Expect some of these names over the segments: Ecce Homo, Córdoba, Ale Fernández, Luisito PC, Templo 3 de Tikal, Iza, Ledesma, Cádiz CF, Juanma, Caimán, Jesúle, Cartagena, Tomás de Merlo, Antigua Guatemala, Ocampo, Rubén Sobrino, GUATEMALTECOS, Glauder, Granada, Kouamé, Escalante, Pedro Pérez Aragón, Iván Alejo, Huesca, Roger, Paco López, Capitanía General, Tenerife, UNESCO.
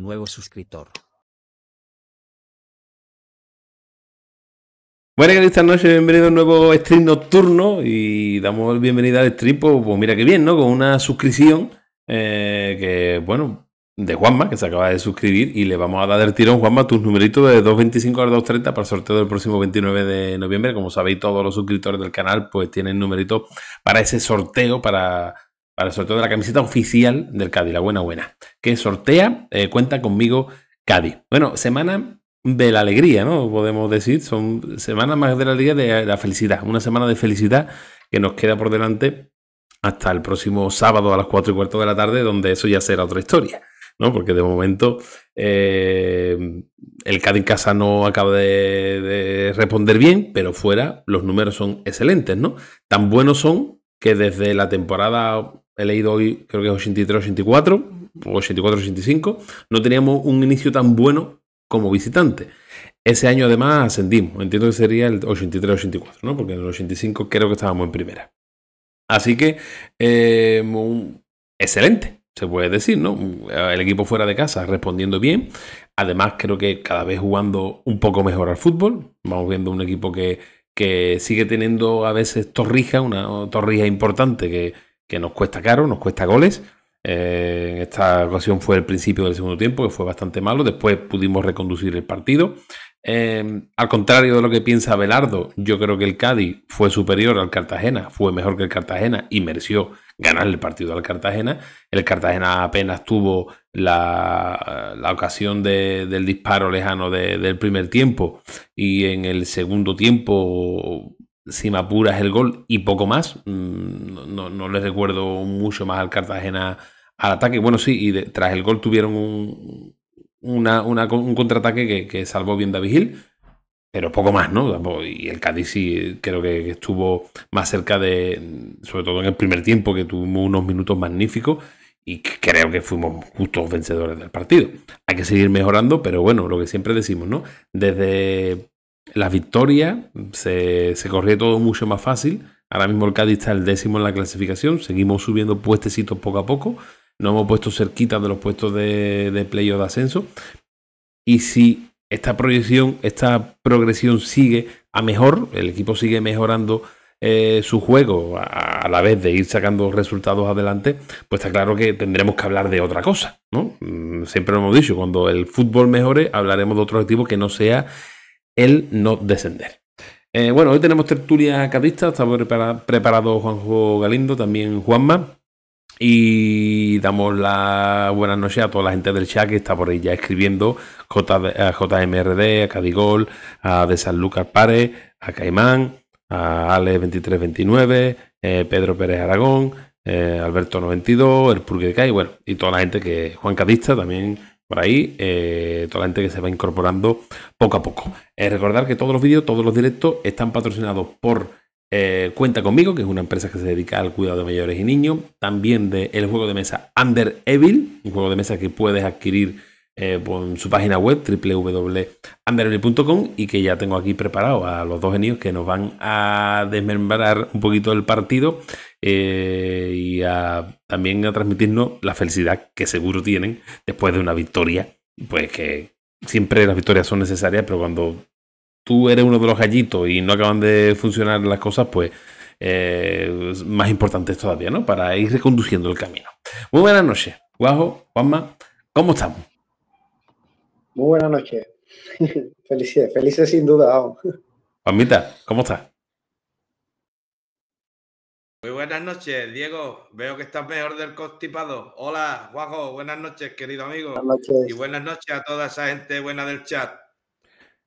Nuevo suscriptor. Buenas, esta noche, bienvenido a un nuevo stream nocturno y damos bienvenida al stream, pues mira qué bien, ¿no? Con una suscripción que, bueno, de Juanma, que se acaba de suscribir, y le vamos a dar el tirón, Juanma, tus numeritos de 2.25 al 2.30 para el sorteo del próximo 29 de noviembre. Como sabéis, todos los suscriptores del canal pues tienen numeritos para ese sorteo, para el sorteo de la camiseta oficial del Cádiz, la buena, que sortea Cuenta Conmigo Cádiz. Bueno, semana de la alegría, ¿no? Podemos decir, son semanas más de la alegría, de la felicidad, una semana de felicidad que nos queda por delante hasta el próximo sábado a las 4:15 de la tarde, donde eso ya será otra historia, ¿no? Porque de momento el Cádiz casa no acaba de responder bien, pero fuera los números son excelentes, ¿no? Tan buenos son que desde la temporada, he leído hoy, creo que es 83-84 o 84-85, no teníamos un inicio tan bueno como visitante. Ese año además ascendimos, entiendo que sería el 83-84, ¿no? Porque en el 85 creo que estábamos en primera. Así que, excelente, se puede decir, ¿no? El equipo fuera de casa respondiendo bien. Además, creo que cada vez jugando un poco mejor al fútbol. Vamos viendo un equipo que sigue teniendo a veces torrija, una torrija importante que nos cuesta caro, nos cuesta goles. En esta ocasión fue el principio del segundo tiempo, que fue bastante malo. Después pudimos reconducir el partido. Al contrario de lo que piensa Belardo, yo creo que el Cádiz fue superior al Cartagena, fue mejor que el Cartagena y mereció ganar el partido al Cartagena. El Cartagena apenas tuvo la ocasión del disparo lejano del primer tiempo, y en el segundo tiempo, si me apuras, el gol y poco más. No les recuerdo mucho más al Cartagena al ataque. Bueno, sí, y tras el gol tuvieron un contraataque que salvó bien David Gil, pero poco más, ¿no? Y el Cádiz sí creo que estuvo más cerca de, sobre todo en el primer tiempo, que tuvimos unos minutos magníficos y creo que fuimos justos vencedores del partido. Hay que seguir mejorando, pero bueno, lo que siempre decimos, ¿no? Desde la victoria se corría todo mucho más fácil. Ahora mismo el Cádiz está el 10º en la clasificación. Seguimos subiendo puestecitos poco a poco. Nos hemos puesto cerquita de los puestos de playoff de ascenso. Y si esta progresión sigue a mejor, el equipo sigue mejorando su juego a la vez de ir sacando resultados adelante, pues está claro que tendremos que hablar de otra cosa, ¿no? Siempre lo hemos dicho, cuando el fútbol mejore hablaremos de otro objetivo que no sea el no descender. Bueno, hoy tenemos tertulia cadista, está preparado Juanjo Galindo, también Juanma, y damos la buenas noches a toda la gente del chat que está por ahí ya escribiendo, a JMRD, a Cadigol, a De San Lucas Párez, a Caimán, a Ale 2329, Pedro Pérez Aragón, Alberto 92, el Purgueca, y bueno, y toda la gente que, Juan Cadista también, por ahí, toda la gente que se va incorporando poco a poco. Recordar que todos los vídeos, todos los directos están patrocinados por Cuenta Conmigo, que es una empresa que se dedica al cuidado de mayores y niños. También del juego de mesa Under Evil, un juego de mesa que puedes adquirir por su página web www.underevil.com, y que ya tengo aquí preparado a los dos genios que nos van a desmembrar un poquito el partido y también a transmitirnos la felicidad que seguro tienen después de una victoria, pues que siempre las victorias son necesarias, pero cuando tú eres uno de los gallitos y no acaban de funcionar las cosas, pues más importante es todavía, ¿no? Para ir reconduciendo el camino. Muy buenas noches, Guajo, Juanma, ¿cómo estamos? Muy buenas noches. Felices sin duda. Juanmita, ¿cómo estás? Muy buenas noches, Diego. Veo que estás mejor del constipado. Hola, Juanjo. Buenas noches, querido amigo. Buenas noches. Y buenas noches a toda esa gente buena del chat.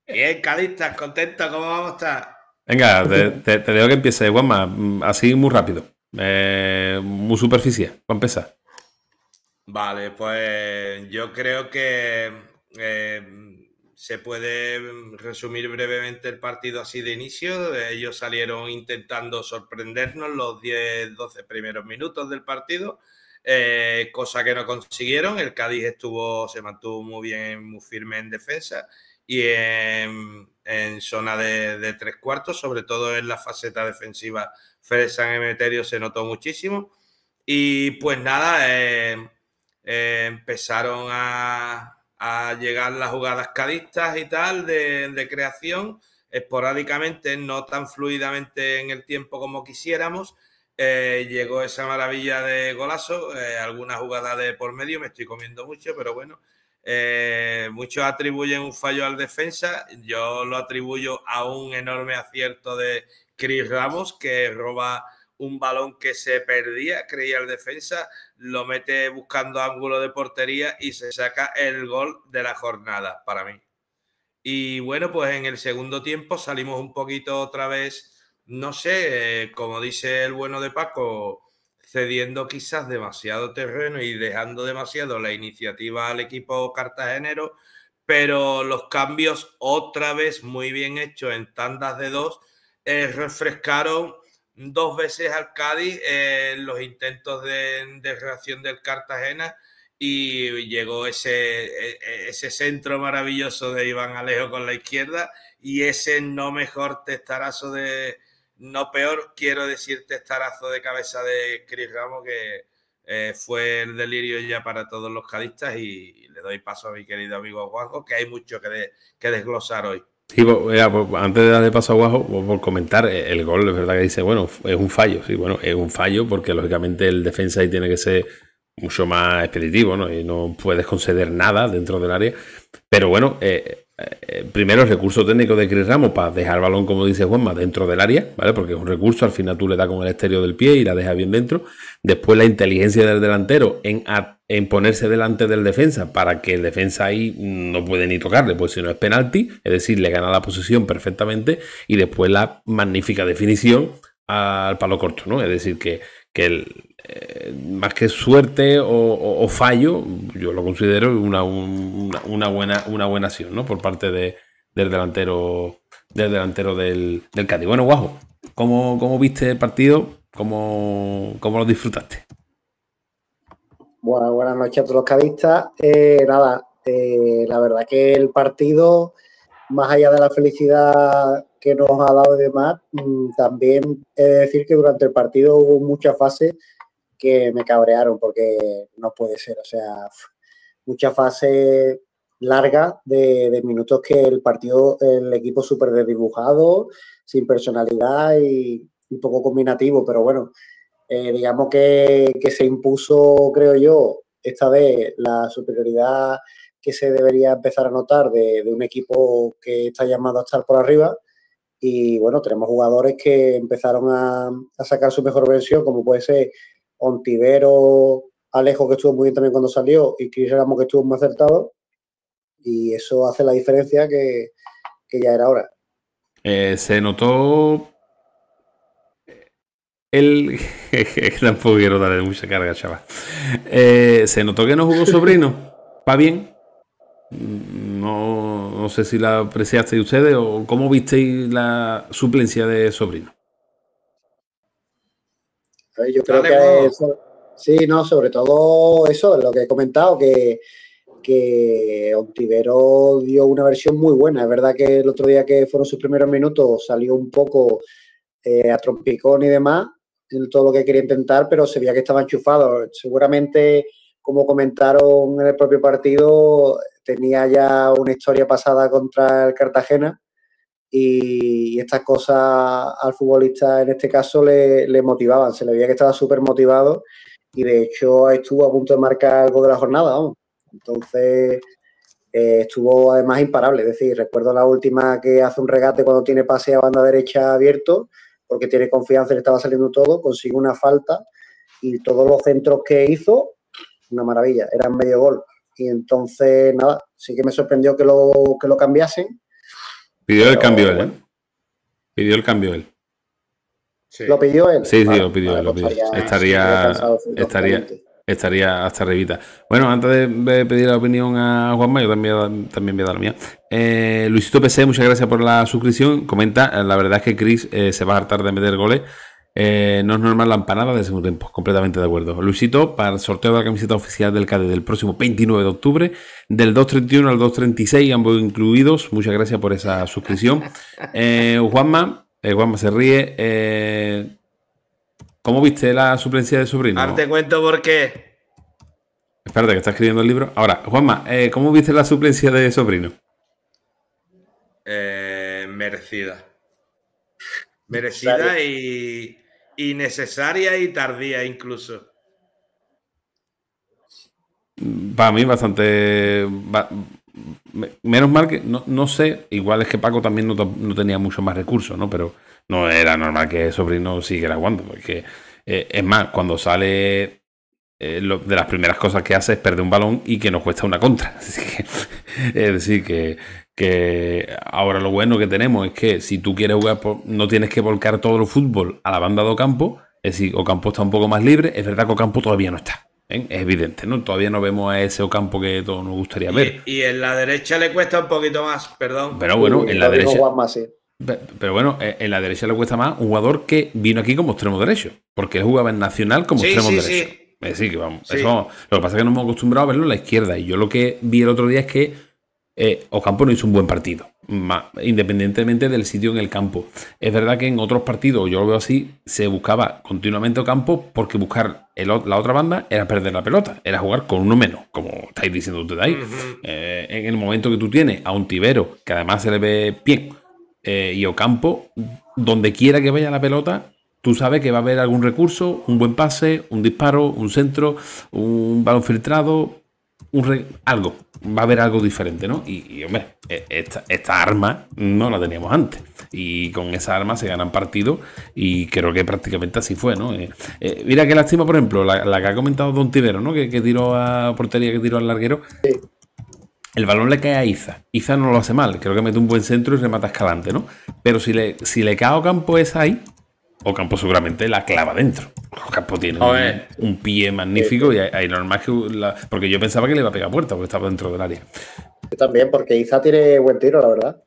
Bien, cadistas, contento. ¿Cómo vamos a estar? Venga, te digo que empiece, Juanma. Así muy rápido. Muy superficial. Va a empezar. Vale, pues yo creo que se puede resumir brevemente el partido así de inicio. Ellos salieron intentando sorprendernos los 10-12 primeros minutos del partido, cosa que no consiguieron. El Cádiz se mantuvo muy bien, muy firme en defensa y en zona de tres cuartos, sobre todo en la faceta defensiva. Fede San Emeterio se notó muchísimo y pues nada, empezaron a a llegar las jugadas cadistas y tal de creación, esporádicamente, no tan fluidamente en el tiempo como quisiéramos. Llegó esa maravilla de golazo, alguna jugada de por medio, me estoy comiendo mucho, pero bueno, muchos atribuyen un fallo al defensa, yo lo atribuyo a un enorme acierto de Chris Ramos, que roba un balón que se perdía, creía el defensa, lo mete buscando ángulo de portería y se saca el gol de la jornada para mí. Y bueno, pues en el segundo tiempo salimos un poquito otra vez, no sé, como dice el bueno de Paco, cediendo quizás demasiado terreno y dejando demasiado la iniciativa al equipo cartagenero, pero los cambios otra vez muy bien hechos en tandas de dos, refrescaron dos veces al Cádiz los intentos de reacción del Cartagena y llegó ese centro maravilloso de Iván Alejo con la izquierda y ese no mejor testarazo de... No peor, quiero decir, testarazo de cabeza de Chris Ramos, que fue el delirio ya para todos los cadistas, y le doy paso a mi querido amigo Juanjo, que hay mucho que desglosar hoy. Sí, pues, antes de darle paso a Juanjo, por comentar el gol, es verdad que dice, bueno, es un fallo, sí, bueno, es un fallo porque lógicamente el defensa ahí tiene que ser mucho más expeditivo, ¿no? Y no puedes conceder nada dentro del área, pero bueno... primero el recurso técnico de Chris Ramos para dejar el balón, como dice Juanma, dentro del área, ¿vale? Porque es un recurso, al final tú le das con el exterior del pie y la dejas bien dentro. Después la inteligencia del delantero en ponerse delante del defensa para que el defensa ahí no puede ni tocarle, pues si no es penalti, es decir, le gana la posesión perfectamente. Y después la magnífica definición al palo corto, ¿no? Es decir, que más que suerte o fallo, yo lo considero una buena acción, ¿no? Por parte del delantero del Cádiz. Bueno, Guajo, ¿cómo viste el partido? ¿Cómo lo disfrutaste? Bueno, buenas noches a todos los cadistas. La verdad que el partido, más allá de la felicidad que nos ha dado de más, también he de decir que durante el partido hubo muchas fases que me cabrearon, porque no puede ser, o sea, muchas fases largas de minutos que el partido, el equipo súper desdibujado, sin personalidad y poco combinativo, pero bueno, digamos que se impuso, creo yo, esta vez la superioridad que se debería empezar a notar de un equipo que está llamado a estar por arriba. Y bueno, tenemos jugadores que empezaron a sacar su mejor versión, como puede ser Ontivero, Alejo, que estuvo muy bien también cuando salió, y Chris Ramos, que estuvo muy acertado. Y eso hace la diferencia que ya era hora. Se notó... Tampoco quiero darle mucha carga, chaval. Se notó que no jugó Sobrino. ¿Va bien? No sé si la apreciasteis ustedes o cómo visteis la suplencia de Sobrino. Yo creo que eso, sí, no, sobre todo eso, lo que he comentado, que Ontivero dio una versión muy buena. Es verdad que el otro día, que fueron sus primeros minutos, salió un poco a trompicón y demás, en todo lo que quería intentar, pero se veía que estaba enchufado. Seguramente, como comentaron en el propio partido, tenía ya una historia pasada contra el Cartagena y estas cosas al futbolista, en este caso, le motivaban. Se le veía que estaba súper motivado y, de hecho, estuvo a punto de marcar algo de la jornada, vamos. Entonces, estuvo, además, imparable. Es decir, recuerdo la última, que hace un regate cuando tiene pase a banda derecha abierto, porque tiene confianza, le estaba saliendo todo, consigue una falta y todos los centros que hizo... una maravilla, eran medio gol. Y entonces, nada, sí que me sorprendió que lo cambiasen. Pidió el cambio él, bueno. Pidió el cambio él. Sí. ¿Lo pidió él? Sí, vale, sí, lo pidió, vale, lo pidió. Estaría hasta arribita. Bueno, antes de pedir la opinión a Juanma, yo también voy a dar la mía. Luisito PC, muchas gracias por la suscripción. Comenta, la verdad es que Chris se va a hartar de meter goles. No es normal la empanada de segundo tiempo, completamente de acuerdo. Luisito, para el sorteo de la camiseta oficial del Cádiz del próximo 29 de octubre, del 2.31 al 2.36, ambos incluidos. Muchas gracias por esa suscripción. Juanma se ríe. ¿Cómo viste la suplencia de Sobrino? Ahora te cuento por qué. Espérate, que está escribiendo el libro. Ahora, Juanma, ¿cómo viste la suplencia de Sobrino? Merecida. Merecida y necesaria y tardía incluso. Para mí bastante... Menos mal que, no sé, igual es que Paco también no tenía mucho más recursos, ¿no? Pero no era normal que Sobrino siguiera jugando, porque es más, cuando sale... de las primeras cosas que hace es perder un balón y que nos cuesta una contra. Es decir, que ahora lo bueno que tenemos es que si tú quieres jugar, no tienes que volcar todo el fútbol a la banda de Ocampo. Es decir, Ocampo está un poco más libre. Es verdad que Ocampo todavía no está, ¿eh? Es evidente, ¿no? Todavía no vemos a ese Ocampo que todos nos gustaría ver. Y en la derecha le cuesta un poquito más, perdón. Pero bueno, en la derecha... Pero bueno, en la derecha le cuesta más un jugador que vino aquí como extremo derecho, porque él jugaba en Nacional como extremo derecho. Sí. Sí, que vamos, sí. Eso, lo que pasa es que no hemos acostumbrado a verlo en la izquierda. Y yo lo que vi el otro día es que Ocampo no hizo un buen partido, independientemente del sitio en el campo. Es verdad que en otros partidos, yo lo veo así, se buscaba continuamente Ocampo, porque buscar la otra banda era perder la pelota, era jugar con uno menos, como estáis diciendo ustedes ahí. En el momento que tú tienes a Ontivero, que además se le ve bien, y Ocampo, donde quiera que vaya la pelota... Tú sabes que va a haber algún recurso, un buen pase, un disparo, un centro, un balón filtrado, algo. Va a haber algo diferente, ¿no? Y hombre, esta arma no la teníamos antes. Y con esa arma se ganan partidos y creo que prácticamente así fue, ¿no? Mira qué lástima, por ejemplo, la que ha comentado Don Tibero, ¿no? Que tiró a portería, que tiró al larguero. Sí. El balón le cae a Iza. Iza no lo hace mal. Creo que mete un buen centro y remata Escalante, ¿no? Pero si le cae a Ocampo esa ahí... Ocampo seguramente la clava dentro. Ocampo tiene un pie magnífico y hay normal que... Porque yo pensaba que le iba a pegar puerta porque estaba dentro del área. Yo también, porque Iza tiene buen tiro, la verdad.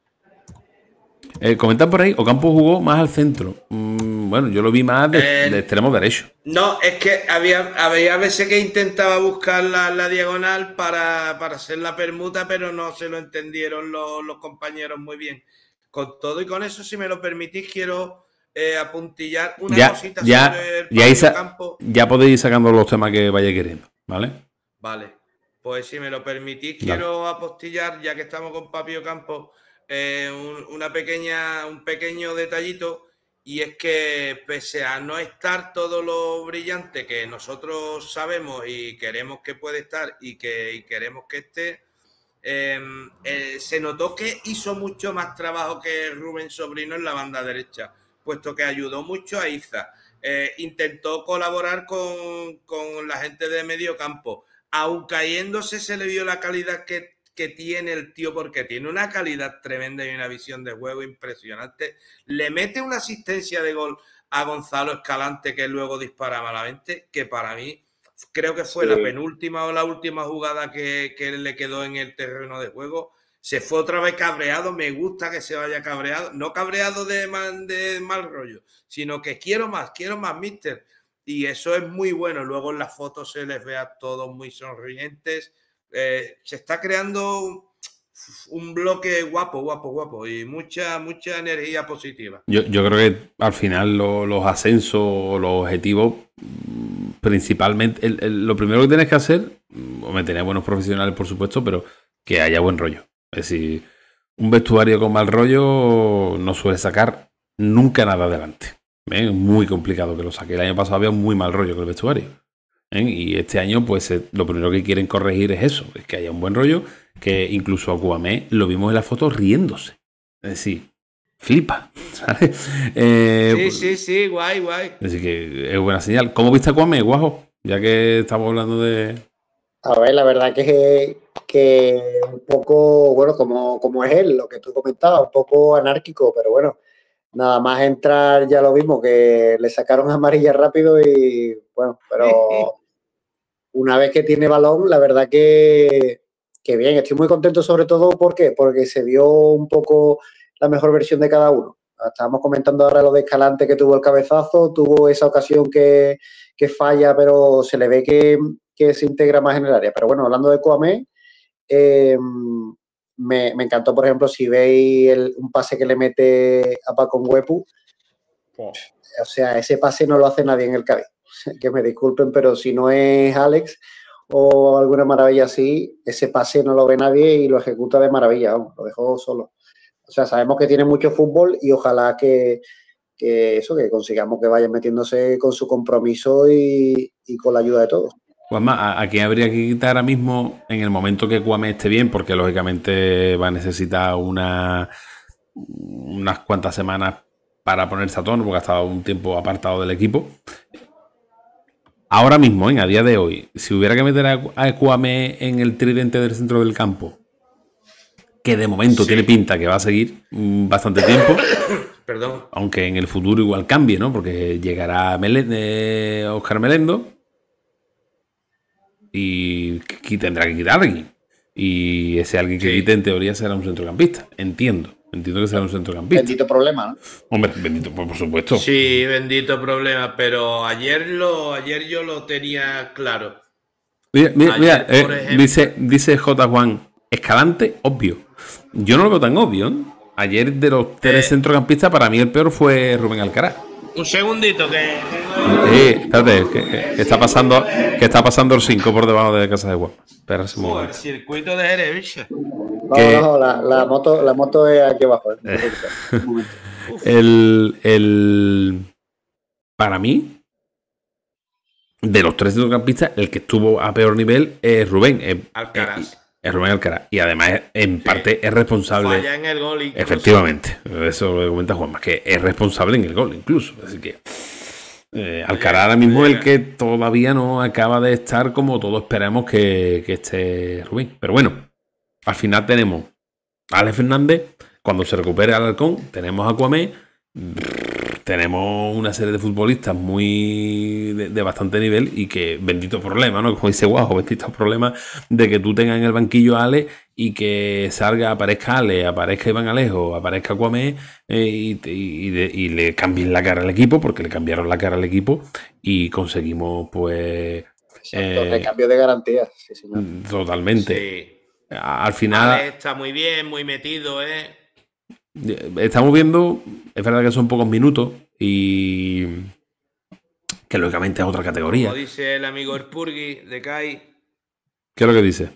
Comentan por ahí, Ocampo jugó más al centro. Bueno, yo lo vi más de extremo derecho. No, es que había veces que intentaba buscar la diagonal para hacer la permuta, pero no se lo entendieron los compañeros muy bien. Con todo y con eso, si me lo permitís, quiero... apuntillar una cosita sobre el campo. Ya podéis ir sacando los temas que vaya queriendo, ¿vale? Vale, pues si me lo permitís, quiero apostillar, ya que estamos con Papi Ocampo, un pequeño detallito, y es que pese a no estar todo lo brillante que nosotros sabemos y queremos que puede estar y queremos que esté, se notó que hizo mucho más trabajo que Rubén Sobrino en la banda derecha, puesto que ayudó mucho a Iza. Intentó colaborar con la gente de medio campo. Aun cayéndose, se le vio la calidad que tiene el tío, porque tiene una calidad tremenda y una visión de juego impresionante. Le mete una asistencia de gol a Gonzalo Escalante, que luego dispara malamente, que para mí creo que fue la penúltima o la última jugada que le quedó en el terreno de juego. Se fue otra vez cabreado, me gusta que se vaya cabreado, no cabreado de mal rollo, sino que quiero más, mister. Y eso es muy bueno. Luego en las fotos se les ve a todos muy sonrientes. Se está creando un bloque guapo y mucha energía positiva. Yo creo que al final los ascensos, los objetivos, principalmente, lo primero que tienes que hacer, tener buenos profesionales por supuesto, pero que haya buen rollo. Es decir, un vestuario con mal rollo no suele sacar nunca nada adelante. Es muy complicado que lo saque. El año pasado había muy mal rollo con el vestuario, y este año pues lo primero que quieren corregir es eso, es que haya un buen rollo, que incluso a Kouamé lo vimos en la foto riéndose. Es decir, flipa, ¿sabes? Sí, guay. Así que es buena señal. ¿Cómo viste a Kouamé, Guajo? Ya que estamos hablando de... A ver, la verdad que un poco, bueno, como es él, lo que tú comentabas, un poco anárquico, pero bueno, nada más entrar ya lo vimos, que le sacaron amarilla rápido y bueno, pero una vez que tiene balón, la verdad que bien. Estoy muy contento sobre todo, ¿por qué? Porque se vio un poco la mejor versión de cada uno. Estábamos comentando ahora lo de Escalante, que tuvo el cabezazo, tuvo esa ocasión que falla, pero se le ve que se integra más en el área. Pero bueno, hablando de Kouamé, me encantó, por ejemplo, si veis un pase que le mete a Paco Huepu. Oh. O sea, ese pase no lo hace nadie en el Cádiz. Que me disculpen, pero si no es Alex o alguna maravilla así, ese pase no lo ve nadie y lo ejecuta de maravilla, vamos, lo dejó solo. O sea, sabemos que tiene mucho fútbol y ojalá que consigamos que vayan metiéndose con su compromiso y con la ayuda de todos. Juanma, ¿a quién habría que quitar ahora mismo en el momento que Kouamé esté bien? Porque lógicamente va a necesitar unas cuantas semanas para ponerse a tono, porque ha estado un tiempo apartado del equipo. Ahora mismo, a día de hoy, si hubiera que meter a Kouamé en el tridente del centro del campo, que de momento tiene pinta que va a seguir bastante tiempo, perdón, aunque en el futuro igual cambie, ¿no? Porque llegará Óscar Melendo y tendrá que quitar a alguien. Y ese alguien que quite, en teoría, será un centrocampista. Entiendo que será un centrocampista. Bendito problema, ¿no? Hombre, bendito, por supuesto. Sí, bendito problema, pero ayer yo lo tenía claro. Mira, por ejemplo, dice J. Juan, Escalante, obvio. Yo no lo veo tan obvio, ¿no? Ayer, de los tres centrocampistas, para mí el peor fue Rubén Alcaraz. Un segundito, que... Sí, espérate, que está pasando el 5 por debajo de Casa de Guapa. Espera un momento. El circuito de Jerez, bicho. No, la moto es aquí abajo. Para mí, de los tres centrocampistas, el que estuvo a peor nivel es Rubén. Alcaraz. Es Rubén Alcaraz. Y además, en parte, es responsable. Falla en el gol incluso. Efectivamente. Eso lo comenta Juanma, que es responsable en el gol incluso. Así que Alcaraz ahora mismo es el que todavía no acaba de estar como todos esperamos que esté Rubén. Pero bueno, al final tenemos a Ale Fernández. Cuando se recupere Alarcón, tenemos a Kouamé. Tenemos una serie de futbolistas muy de bastante nivel y que bendito problema, ¿no? Como dice Guajo, bendito problema de que tú tengas en el banquillo a Ale y que aparezca Ale, aparezca Iván Alejo, aparezca Kouamé y le cambien la cara al equipo, porque le cambiaron la cara al equipo y conseguimos, pues... el cambio de garantías. Sí, señor. Totalmente. Sí. Al final... Ale está muy bien, muy metido, ¿eh? Estamos viendo, es verdad que son pocos minutos y que lógicamente es otra categoría. Como dice el amigo El Purgui de Cádiz. ¿Qué es lo que dice?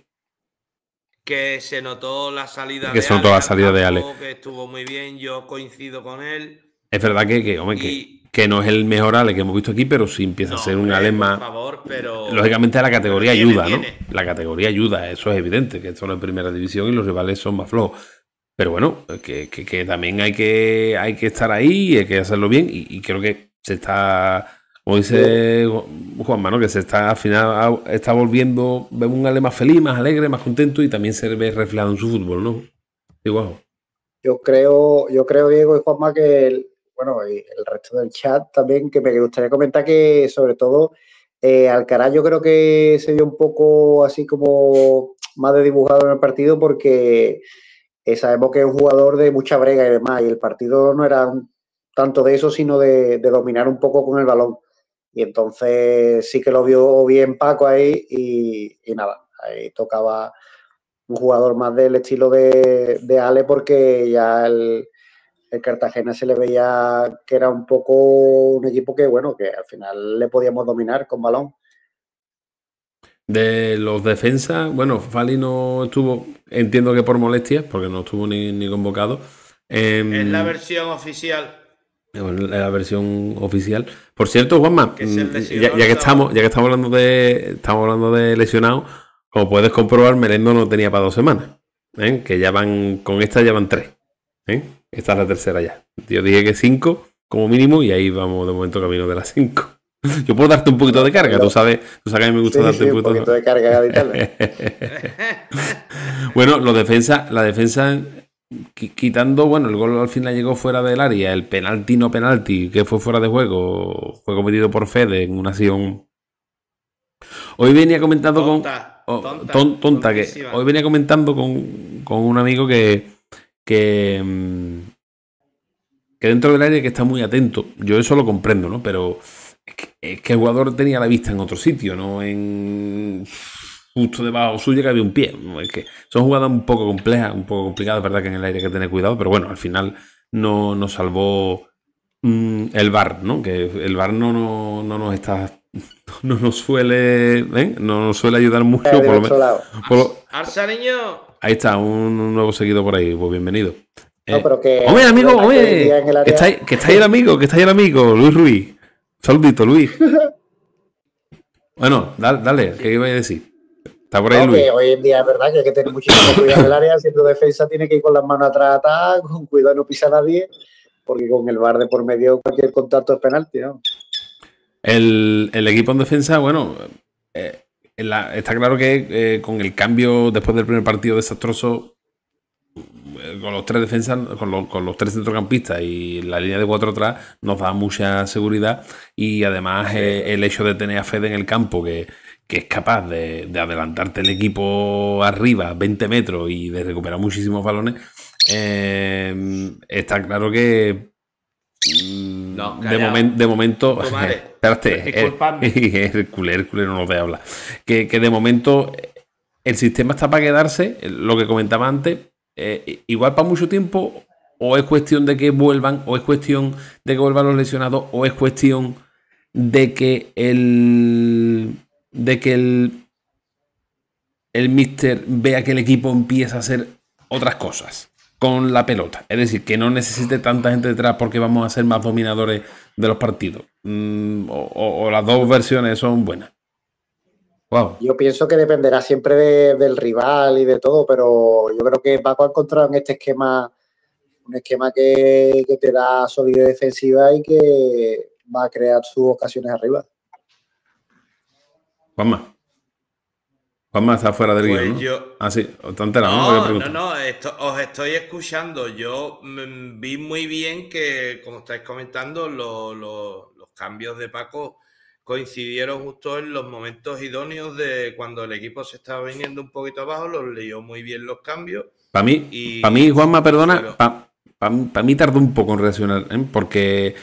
Que se notó la salida de Ale. Que estuvo muy bien, yo coincido con él. Es verdad que no es el mejor Ale que hemos visto aquí, pero sí empieza a ser un Ale más... Por favor, pero... Lógicamente la categoría ayuda, ¿no? La categoría ayuda, eso es evidente, que esto no es primera división y los rivales son más flojos. Pero bueno, que también hay que estar ahí y hay que hacerlo bien. Y creo que se está, como dice Juanma, ¿no? Que se está al final está volviendo, vemos un Ale más feliz, más alegre, más contento y también se ve reflejado en su fútbol, ¿no? Igual. Yo creo, Diego y Juanma, que el resto del chat también, que me gustaría comentar que sobre todo Alcaraz yo creo que se vio un poco así como más desdibujado en el partido porque... sabemos que es un jugador de mucha brega y demás, y el partido no era tanto de eso, sino de dominar un poco con el balón. Y entonces sí que lo vio bien Paco ahí y nada, ahí tocaba un jugador más del estilo de Ale, porque ya el Cartagena se le veía que era un poco un equipo que al final le podíamos dominar con balón. De los defensas, Fali no estuvo, entiendo que por molestias, porque no estuvo ni convocado. Es la versión oficial. Por cierto, Juanma, ya que estamos hablando de lesionados, como puedes comprobar, Melendo no tenía para 2 semanas. Que ya van, con esta ya van 3. Esta es la tercera ya. Yo dije que 5 como mínimo y ahí vamos de momento camino de las 5. Yo puedo darte un poquito de carga, tú sabes que me gusta darte un poquito de carga. Bueno, la defensa, quitando, el gol al final llegó fuera del área, el penalti no penalti, que fue fuera de juego, fue cometido por Fede en una acción. Hoy venía comentando con un amigo que dentro del área que está muy atento. Yo eso lo comprendo, ¿no? Pero es que el jugador tenía la vista en otro sitio, no en justo debajo suyo que había un pie. Es que son jugadas un poco complejas, un poco complicadas, verdad que en el aire hay que tener cuidado, pero bueno, al final no nos salvó El VAR, ¿no? Que el VAR no nos suele ayudar mucho. Por lo menos. ¡Arsa, niño! Ahí está, un nuevo seguido por ahí. Pues bienvenido. No, pero que... ¡Hombre, amigo! ¡Hombre! Que está ahí el amigo, Luis Ruiz. Saludito, Luis. Bueno, dale, ¿qué iba a decir? Está por ahí, Luis. Que hoy en día es verdad que hay que tener muchísimo cuidado en el área. Siendo defensa tiene que ir con las manos atrás, con cuidado, no pisa a nadie. Porque con el VAR de por medio cualquier contacto es penalti, ¿no? El equipo en defensa, bueno, está claro que con el cambio después del primer partido desastroso, con los tres defensas, con los tres centrocampistas y la línea de cuatro atrás, nos da mucha seguridad. Y además el hecho de tener a Fede en el campo, que es capaz de adelantarte el equipo arriba 20 metros y de recuperar muchísimos balones, está claro que no, de momento no, vale. Hércules no nos deja hablar, que de momento el sistema está para quedarse, lo que comentaba antes, igual para mucho tiempo, o es cuestión de que vuelvan, o es cuestión de que vuelvan los lesionados, o es cuestión de que el míster vea que el equipo empieza a hacer otras cosas con la pelota, es decir, que no necesite tanta gente detrás porque vamos a ser más dominadores de los partidos. O las dos versiones son buenas. Wow. Yo pienso que dependerá siempre del rival y de todo, pero yo creo que Paco ha encontrado en este esquema un esquema que te da solidez defensiva y que va a crear sus ocasiones arriba. Juanma está fuera del guión, pues, ¿no? Os estoy escuchando. Yo vi muy bien que, como estáis comentando, los cambios de Paco coincidieron justo en los momentos idóneos de cuando el equipo se estaba viniendo un poquito abajo. Los leyó muy bien los cambios. Para mí, Juanma, perdona, para mí tardó un poco en reaccionar, ¿eh? Porque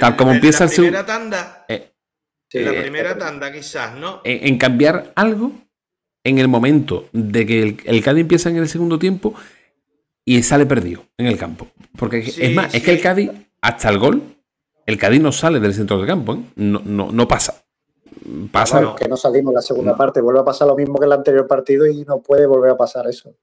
tal como empieza el segundo... la primera tanda quizás, ¿no? En cambiar algo en el momento de que el Cádiz empieza en el segundo tiempo y sale perdido en el campo. Porque sí, es que el Cádiz, hasta el gol, el Cádiz no sale del centro del campo, ¿eh? No pasa. Pasa bueno, que no salimos la segunda parte, vuelve a pasar lo mismo que el anterior partido y no puede volver a pasar eso.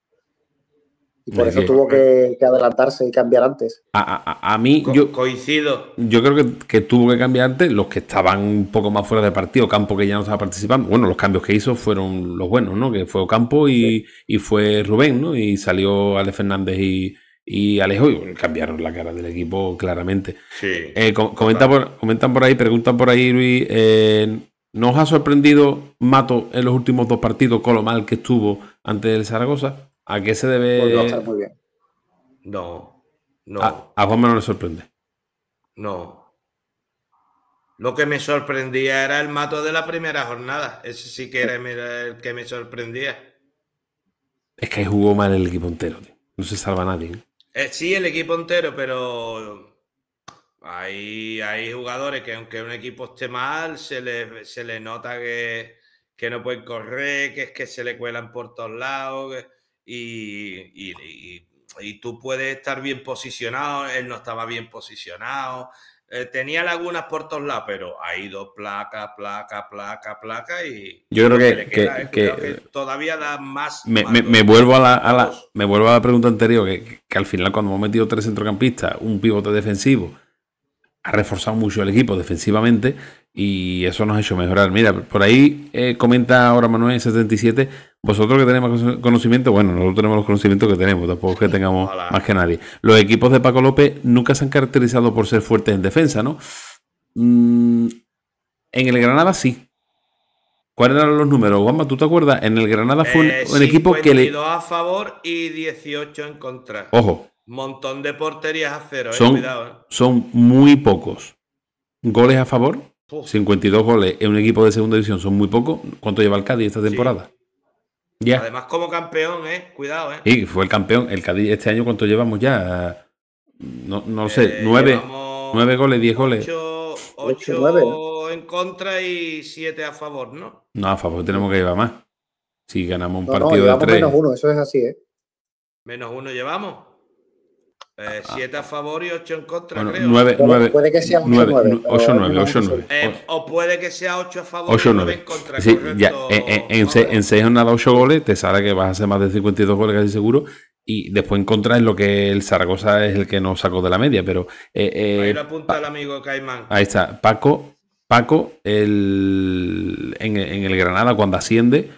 Y por eso tuvo que adelantarse y cambiar antes. A mí, yo coincido. Yo creo que tuvo que cambiar antes los que estaban un poco más fuera del partido. Ocampo, que ya no estaba participando. Bueno, los cambios que hizo fueron los buenos, ¿no? Que fue Ocampo y fue Rubén, ¿no? Y salió Ale Fernández y Alejo. Y bueno, cambiaron la cara del equipo claramente. Sí. Comentan por ahí, preguntan por ahí, Luis. ¿Nos ha sorprendido Mato en los últimos dos partidos con lo mal que estuvo ante el Zaragoza? ¿A qué se debe? Pues no, muy bien. No. A Juanma no le sorprende. No. Lo que me sorprendía era el Mato de la primera jornada. Ese sí que era el que me sorprendía. Es que jugó mal el equipo entero, tío. No se salva nadie, ¿eh? Sí, el equipo entero, pero hay jugadores que aunque un equipo esté mal, se le nota que no pueden correr, que es que se le cuelan por todos lados, y tú puedes estar bien posicionado, él no estaba bien posicionado, tenía lagunas por todos lados, pero ha ido placa y yo creo que todavía da más. Me vuelvo a la pregunta anterior, que al final cuando hemos metido tres centrocampistas, un pivote defensivo, ha reforzado mucho el equipo defensivamente y eso nos ha hecho mejorar. Mira, por ahí comenta ahora Manuel 77, vosotros que tenemos conocimiento, bueno, nosotros tenemos los conocimientos que tenemos, tampoco es que tengamos más que nadie. Los equipos de Paco López nunca se han caracterizado por ser fuertes en defensa, ¿no? En el Granada sí. ¿Cuáles eran los números? Juanma, ¿tú te acuerdas? En el Granada fue un equipo que le... 52 a favor y 18 en contra. Ojo. Montón de porterías a cero, cuidado. Son muy pocos. ¿Goles a favor? 52 goles en un equipo de segunda división son muy pocos. ¿Cuánto lleva el Cádiz esta temporada? Sí. Ya. Además como campeón, cuidado. Sí, fue el campeón. El Cádiz este año, ¿cuánto llevamos ya? No sé, 9 goles, 10 goles. 8 en contra y 7 a favor, ¿no? No, a favor tenemos que llevar más. Si ganamos un partido de 3. Menos 1, eso es así, ¿eh? Menos 1 llevamos. 7 a favor y 8 en contra, bueno, creo. 9, puede que sea 8-9. O puede que sea 8 a favor y 9 en contra. Sí, ya, en 6 jornadas 8 goles, te sale que vas a hacer más de 52 goles casi seguro. Y después en contra es lo que el Zaragoza es el que nos sacó de la media. Pero ahí lo apunta el amigo Caimán. Ahí está, Paco en el Granada cuando asciende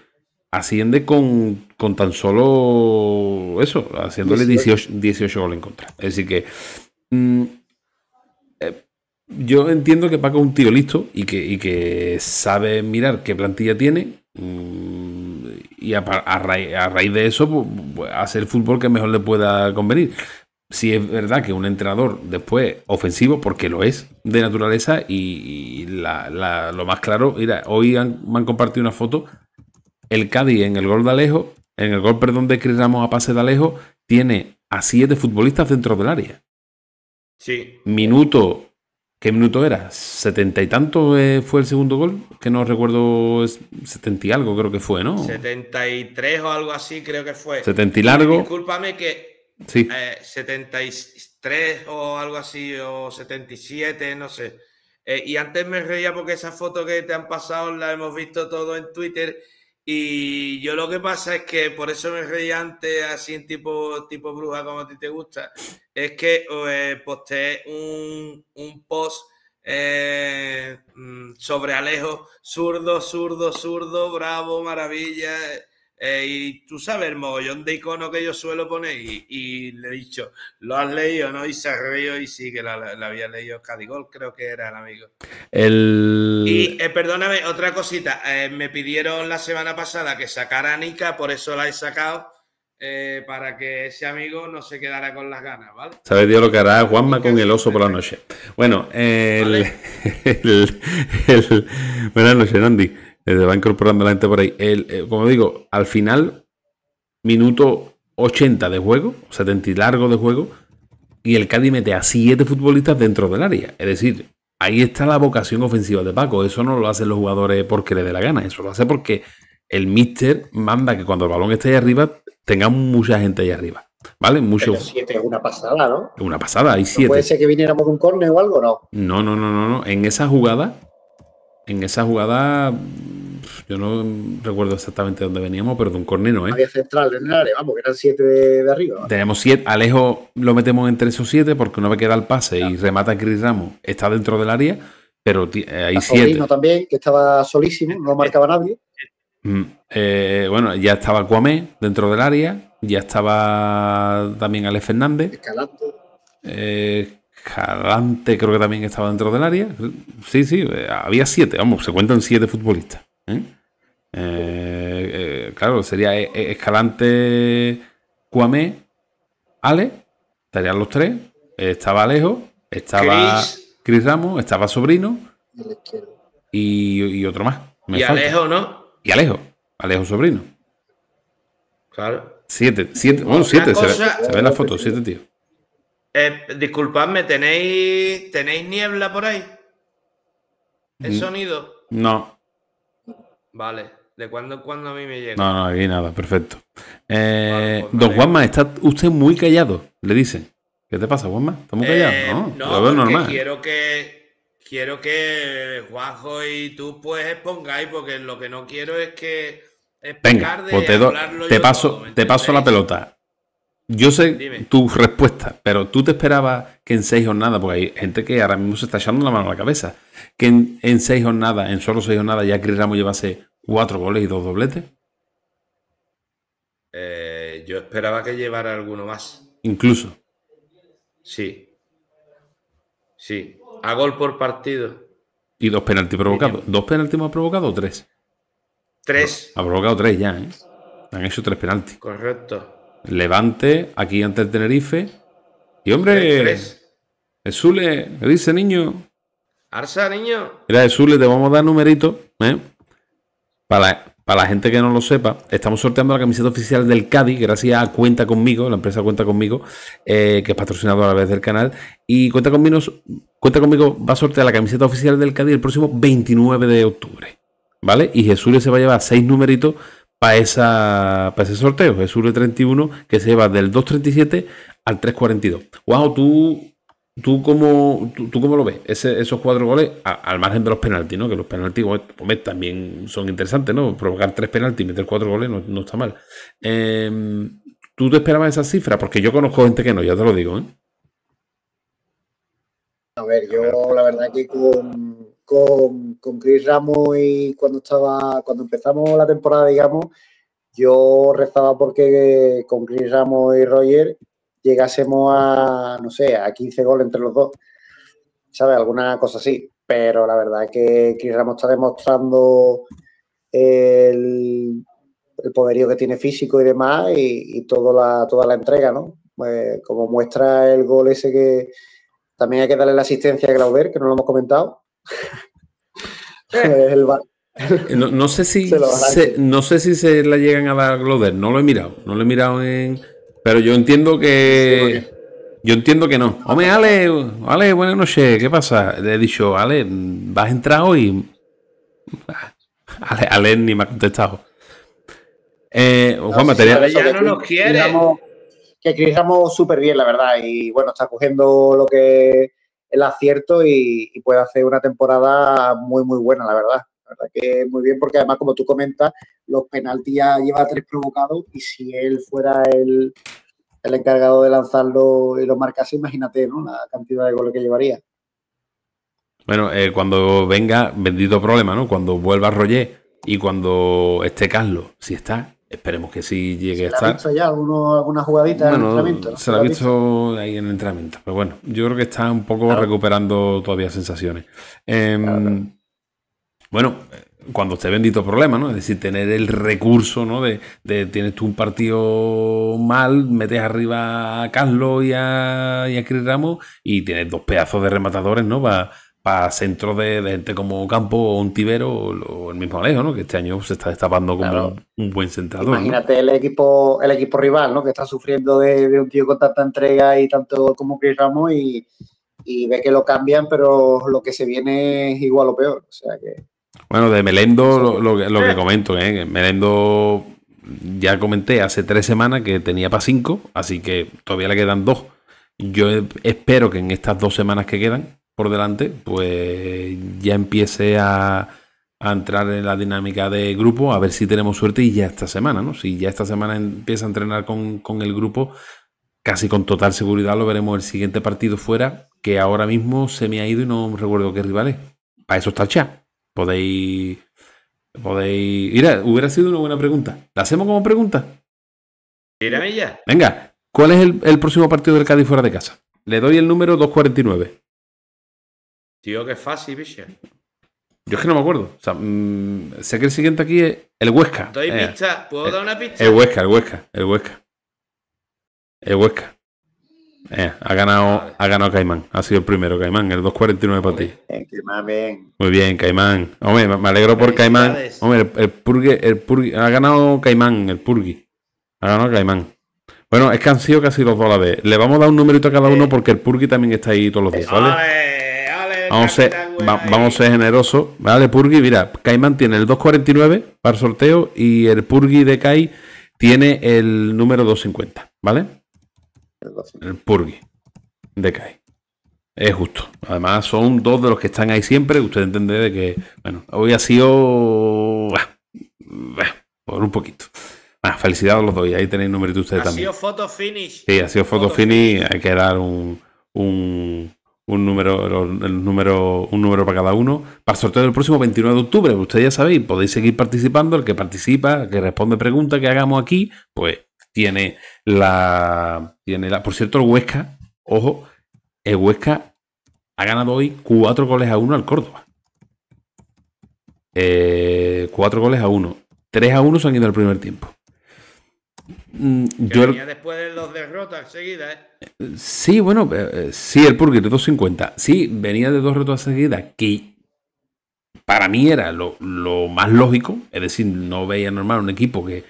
con tan solo eso, haciéndole 18 goles en contra. Así que yo entiendo que Paco es un tío listo y que sabe mirar qué plantilla tiene y a raíz de eso pues, hacer el fútbol que mejor le pueda convenir. Si es verdad que un entrenador después ofensivo, porque lo es de naturaleza, y lo más claro, mira, hoy me han compartido una foto. El Cádiz en el gol de Chris Ramos a pase de Alejo tiene a 7 futbolistas dentro del área. Sí. Minuto, ¿qué minuto era? 70 y tanto fue el segundo gol, que no recuerdo, 70 y algo creo que fue, ¿no? 73 o algo así creo que fue. 70 y largo. Discúlpame que sí. 73 o algo así, o 77, no sé. Y antes me reía porque esa foto que te han pasado la hemos visto todo en Twitter. Y yo lo que pasa es que, por eso me reí antes, así en tipo bruja como a ti te gusta, es que posteé un post sobre Alejo, zurdo, bravo, maravilla, y tú sabes el mogollón de icono que yo suelo poner, y le he dicho, ¿lo has leído, no? Y se ha reído, y sí, que la había leído Cadigol, creo que era el amigo. Y perdóname, otra cosita, me pidieron la semana pasada que sacara a Nica, por eso la he sacado, para que ese amigo no se quedara con las ganas, ¿vale? ¿Sabes, Dios, lo que hará Juanma con el oso por la noche? Bueno, buenas noches, Nandi. Va incorporando la gente por ahí. Como digo, al final, minuto 80 de juego, 70 y largo de juego, y el Cádiz mete a 7 futbolistas dentro del área. Es decir, ahí está la vocación ofensiva de Paco. Eso no lo hacen los jugadores porque le dé la gana. Eso lo hace porque el míster manda que cuando el balón esté ahí arriba, tenga mucha gente ahí arriba. ¿Vale? Mucho. 7 es una pasada, ¿no? Una pasada, hay 7. ¿No puede ser que viniéramos con un córner o algo, no? No. En esa jugada, yo no recuerdo exactamente dónde veníamos, pero de un córner no, ¿eh? Había central en el área, vamos, que eran 7 de arriba. ¿Vale? Tenemos 7, Alejo lo metemos entre esos 7 porque una vez que da el pase y remata Chris Ramos, está dentro del área, pero hay 7. También, que estaba solísimo, no marcaba nadie. Bueno, ya estaba Kouamé dentro del área, ya estaba también Ale Fernández. Escalante. Escalante creo que también estaba dentro del área. Sí, había 7, vamos, se cuentan 7 futbolistas. Claro, sería Escalante, Kouamé, Ale, estarían los 3. Estaba Alejo, estaba Chris Ramos, estaba Sobrino y otro más. Y Alejo, ¿no? Y Alejo Sobrino. Claro. 7, bueno, 7, se ven las fotos, 7 tíos. Disculpadme, ¿tenéis niebla por ahí? ¿El sonido? No. Vale, de cuando en cuando a mí me llega. No, aquí nada, perfecto. Bueno, pues don Juanma, está usted muy callado, le dicen. ¿Qué te pasa, Juanma? ¿Está muy callado? No, lo veo normal. Quiero que Juanjo y tú pues expongáis, porque lo que no quiero es que... Venga, pues te paso la pelota. Yo sé tu respuesta, pero tú te esperabas que en 6 jornadas, porque hay gente que ahora mismo se está echando la mano a la cabeza, que en solo 6 jornadas ya Chris Ramos llevase 4 goles y 2 dobletes. Yo esperaba que llevara alguno más. Incluso. Sí. A gol por partido. Y 2 penaltis provocados. ¿2 penaltis más provocados o 3? 3. Ha provocado 3 ya, ¿eh? Han hecho 3 penaltis. Correcto. Levante, aquí ante el Tenerife. Y hombre, Jesúle, ¿qué dice, niño? Arsa, niño. Mira, Jesúle, te vamos a dar numerito, ¿eh? Para la gente que no lo sepa, estamos sorteando la camiseta oficial del Cádiz, gracias a Cuenta Conmigo, la empresa Cuenta Conmigo, que es patrocinadora a la vez del canal. Y Cuenta Conmigo va a sortear la camiseta oficial del Cádiz el próximo 29 de octubre, ¿vale? Y Jesúle se va a llevar 6 numeritos para ese sorteo. Jesúle 31, que se lleva del 237 al 3.42. Guau, ¿Tú cómo lo ves? Esos 4 goles, al margen de los penaltis, ¿no? Que los penaltis pues, también son interesantes, ¿no? Provocar 3 penaltis y meter 4 goles no está mal. ¿Tú te esperabas esas cifras? Porque yo conozco gente que no, ya te lo digo, ¿eh? A ver, yo la verdad que con Chris Ramos y cuando empezamos la temporada, digamos, yo rezaba porque con Chris Ramos y Roger llegásemos a, no sé, a 15 goles entre los dos, ¿sabes? Alguna cosa así. Pero la verdad es que Chris Ramos está demostrando el poderío que tiene físico y demás y toda la entrega, ¿no? Como muestra el gol ese que... También hay que darle la asistencia a Glauder, que no lo hemos comentado. No sé si se la llegan a dar a Glauder, no lo he mirado en... Pero yo entiendo que... no. Hombre, Ale, buenas noches, ¿qué pasa? Le he dicho, Ale, ¿vas a entrar hoy? Ale ni me ha contestado. Juanma, ya no nos quiere. Que Ramos súper bien, la verdad, y bueno, está cogiendo lo que el acierto y puede hacer una temporada muy, muy buena, la verdad. La verdad que muy bien, porque además, como tú comentas, los penaltis ya lleva 3 provocados y si él fuera el encargado de lanzarlo y lo marcase, imagínate, ¿no? La cantidad de goles que llevaría. Bueno, cuando venga, bendito problema, ¿no? Cuando vuelva Roger y cuando esté Carlos, si está... Esperemos que sí llegue a estar. ¿Se la ha visto ya alguna jugadita en el entrenamiento? ¿No? Se la ha visto ahí en el entrenamiento. Pero bueno, yo creo que está un poco recuperando todavía sensaciones. Bueno, cuando esté bendito problema, ¿no? Es decir, tener el recurso, ¿no? De tienes tú un partido mal, metes arriba a Carlos y a Chris Ramos y tienes 2 pedazos de rematadores, ¿no? Para centros de gente como Ocampo o Ontivero o el mismo Alejo, ¿no? Que este año se está destapando como un buen centrador. Imagínate, ¿no? el equipo rival, ¿no? Que está sufriendo de un tío con tanta entrega y tanto como Chris Ramos y ve que lo cambian, pero lo que se viene es igual o peor. O sea que... Bueno, de Melendo lo que comento, ¿eh? Melendo ya comenté hace 3 semanas que tenía para 5, así que todavía le quedan 2. Yo espero que en estas 2 semanas que quedan por delante, pues ya empiece a entrar en la dinámica de grupo, a ver si tenemos suerte y ya esta semana, ¿no? Si ya esta semana empieza a entrenar con el grupo, casi con total seguridad lo veremos el siguiente partido fuera, que ahora mismo se me ha ido y no recuerdo qué rival es. Para eso está el chat. Podéis... Mira, hubiera sido una buena pregunta. ¿La hacemos como pregunta? Mírame ya. Venga, ¿cuál es el próximo partido del Cádiz fuera de casa? Le doy el número 249. Tío, qué fácil, bicho. Yo es que no me acuerdo. O sea, sé que el siguiente aquí es el Huesca. Doy pista. ¿Puedo dar una pista? El Huesca. Ha ganado Caimán. Ha sido el primero, Caimán. El 2.49 para ti. Muy bien, Caimán. Hombre, me alegro por Caimán. Hombre, el Purgui. Ha ganado Caimán, el Purgui. Ha ganado Caimán. Bueno, es que han sido casi los 2 a la vez. Le vamos a dar un numerito a cada uno porque el Purgui también está ahí todos los días, ¿vale? Vamos a ser generosos, ¿vale, Purgui? Mira, Caimán tiene el 2.49 para el sorteo y el Purgui de Kai tiene el número 2.50, ¿vale? El Purgui de Kai. Es justo. Además, son 2 de los que están ahí siempre. Usted entenderá de que, bueno, hoy ha sido... por un poquito. Bueno, felicidades a los 2. Ahí tenéis el numerito ustedes también. Ha sido photo finish. Sí, ha sido photo finish. Hay que dar un número para cada uno para el sorteo del próximo 29 de octubre. Ustedes ya sabéis, podéis seguir participando. El que participa, el que responde preguntas que hagamos aquí, pues tiene la... Por cierto, el Huesca, ojo, el Huesca ha ganado hoy 4 goles a 1 al Córdoba. 4 goles a 1, 3 a 1 se han ido al primer tiempo. Yo después de 2 derrotas seguidas, ¿eh? Sí, bueno, sí, el Purguer 2.50. Sí, venía de 2 derrotas seguidas, que para mí era lo más lógico. Es decir, no veía normal un equipo que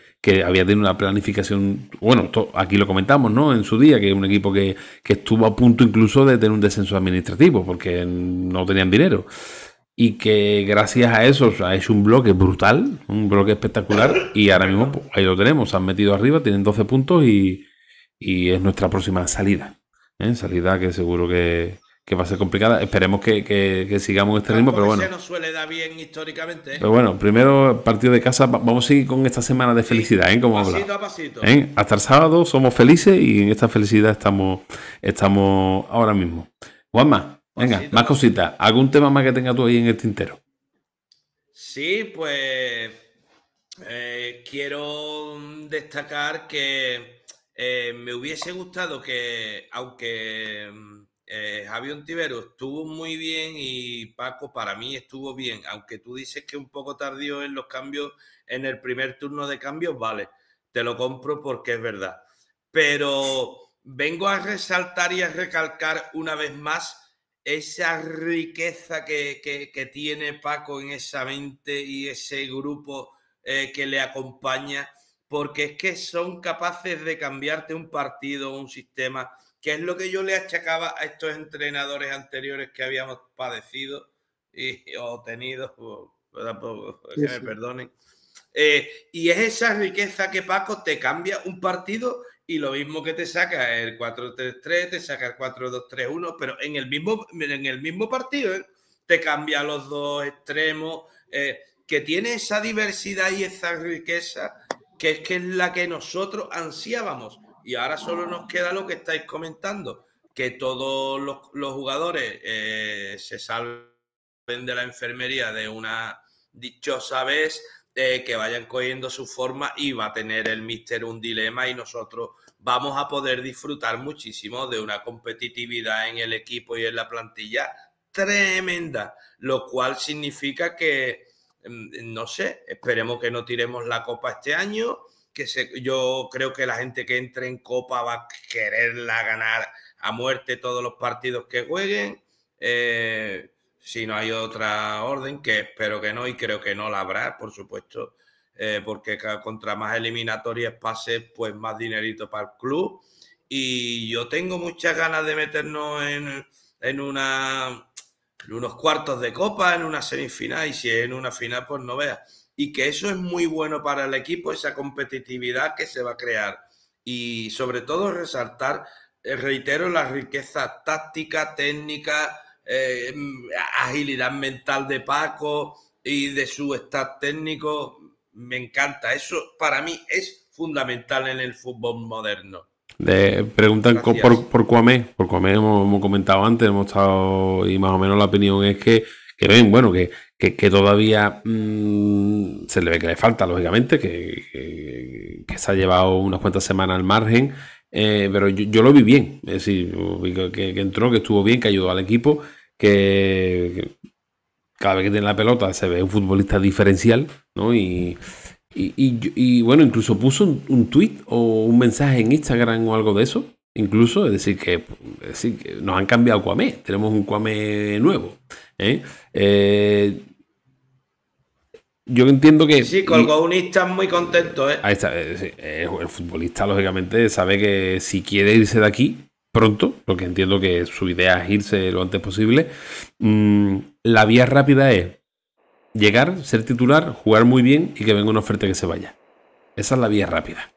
había tenido una planificación. Bueno, aquí lo comentamos, ¿no? En su día, que un equipo que estuvo a punto incluso de tener un descenso administrativo porque no tenían dinero. Y que gracias a eso ha hecho un bloque brutal, un bloque espectacular, y ahora mismo pues, ahí lo tenemos, se han metido arriba, tienen 12 puntos y, y es nuestra próxima salida, ¿eh? Salida que seguro que va a ser complicada. Esperemos que sigamos este ritmo, pero bueno. Se nos suele dar bien históricamente, ¿eh? Pero bueno, primero partido de casa, vamos a seguir con esta semana de felicidad, ¿eh? Como pasito a pasito. ¿Eh? Hasta el sábado somos felices y en esta felicidad estamos ahora mismo. Juanma, venga, pasito, más cositas. ¿Algún tema más que tengas tú ahí en el tintero? Sí, pues quiero destacar que me hubiese gustado que, aunque Javi Ontivero estuvo muy bien y Paco para mí estuvo bien, aunque tú dices que un poco tardío en los cambios, en el primer turno de cambios, vale, te lo compro porque es verdad, pero vengo a resaltar y a recalcar una vez más esa riqueza que tiene Paco en esa mente y ese grupo que le acompaña, porque es que son capaces de cambiarte un partido, un sistema, que es lo que yo le achacaba a estos entrenadores anteriores que habíamos padecido o tenido, que me perdonen. Y es esa riqueza que Paco te cambia un partido y lo mismo que te saca el 4-3-3, te saca el 4-2-3-1, pero en el mismo partido, ¿eh? Te cambia los dos extremos, que tiene esa diversidad y esa riqueza que es la que nosotros ansiábamos. Y ahora solo nos queda lo que estáis comentando, que todos los jugadores se salven de la enfermería de una dichosa vez, que vayan cogiendo su forma, y va a tener el míster un dilema y nosotros vamos a poder disfrutar muchísimo de una competitividad en el equipo y en la plantilla tremenda, lo cual significa que, no sé, esperemos que no tiremos la copa este año. Yo creo que la gente que entre en Copa va a quererla ganar a muerte todos los partidos que jueguen, si no hay otra orden, que espero que no, y creo que no la habrá, por supuesto, porque contra más eliminatorias pase, pues más dinerito para el club. Y yo tengo muchas ganas de meternos en unos cuartos de Copa, en una semifinal, y si es en una final, pues no veas. Y que eso es muy bueno para el equipo, esa competitividad que se va a crear. Y sobre todo resaltar, reitero, la riqueza táctica, técnica, agilidad mental de Paco y de su staff técnico. Me encanta. Eso para mí es fundamental en el fútbol moderno. Preguntan por Kouamé. Por Kouamé hemos comentado antes, hemos estado, y más o menos la opinión es que ven, bueno, que todavía se le ve que le falta, lógicamente, que se ha llevado unas cuantas semanas al margen, pero yo lo vi bien, es decir, que entró, que estuvo bien, que ayudó al equipo, que cada vez que tiene la pelota se ve un futbolista diferencial, ¿no? Y bueno, incluso puso un tuit o un mensaje en Instagram o algo de eso, incluso, es decir que nos han cambiado Kouamé, tenemos un Kouamé nuevo. Yo entiendo que sí, colgó un Insta muy contento, ahí está, el futbolista lógicamente sabe que si quiere irse de aquí pronto, porque entiendo que su idea es irse lo antes posible, la vía rápida es llegar, ser titular, jugar muy bien y que venga una oferta que se vaya. Esa es la vía rápida,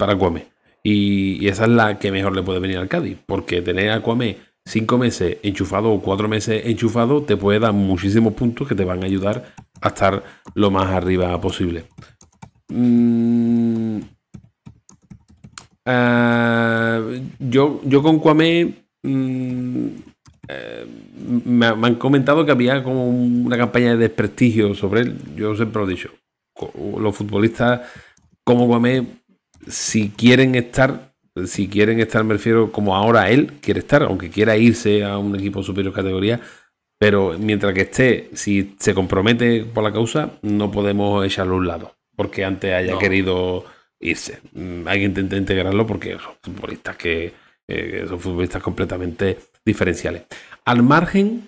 para Kouamé, y esa es la que mejor le puede venir al Cádiz, porque tener a Kouamé 5 meses enchufado o 4 meses enchufado te puede dar muchísimos puntos que te van a ayudar a estar lo más arriba posible. Yo con Kouamé me han comentado que había como una campaña de desprestigio sobre él. Yo siempre lo he dicho, los futbolistas como Kouamé, si quieren estar, me refiero, como ahora él quiere estar, aunque quiera irse a un equipo superior categoría, pero mientras que esté, si se compromete por la causa, no podemos echarlo a un lado, porque antes haya querido irse. Hay que intentar integrarlo, porque son futbolistas completamente diferenciales. Al margen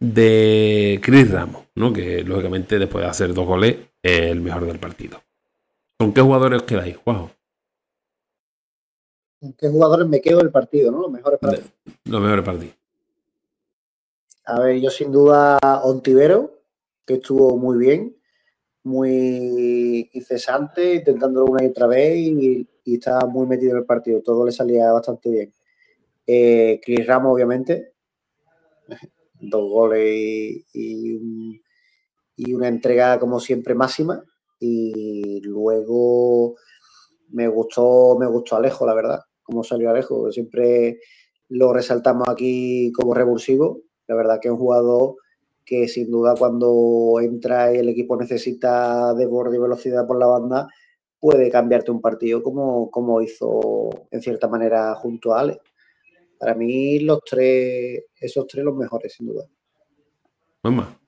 de Chris Ramos, ¿no? Que lógicamente después de hacer 2 goles, es el mejor del partido. ¿Con qué jugadores os quedáis, Juanjo? ¿En qué jugadores me quedo del partido, no? Los mejores partidos. Los mejores partidos. A ver, yo sin duda Ontivero, que estuvo muy bien. muy incesante, intentándolo una y otra vez y estaba muy metido en el partido. Todo le salía bastante bien. Chris Ramos, obviamente, 2 goles y una entrega, como siempre, máxima. Y luego me gustó Alejo, la verdad, cómo salió Alejo. Siempre lo resaltamos aquí como revulsivo. La verdad que es un jugador que, sin duda, cuando entra y el equipo necesita desborde y velocidad por la banda, puede cambiarte un partido como hizo, en cierta manera, junto a Ale. Para mí, esos tres los mejores, sin duda. Juanma.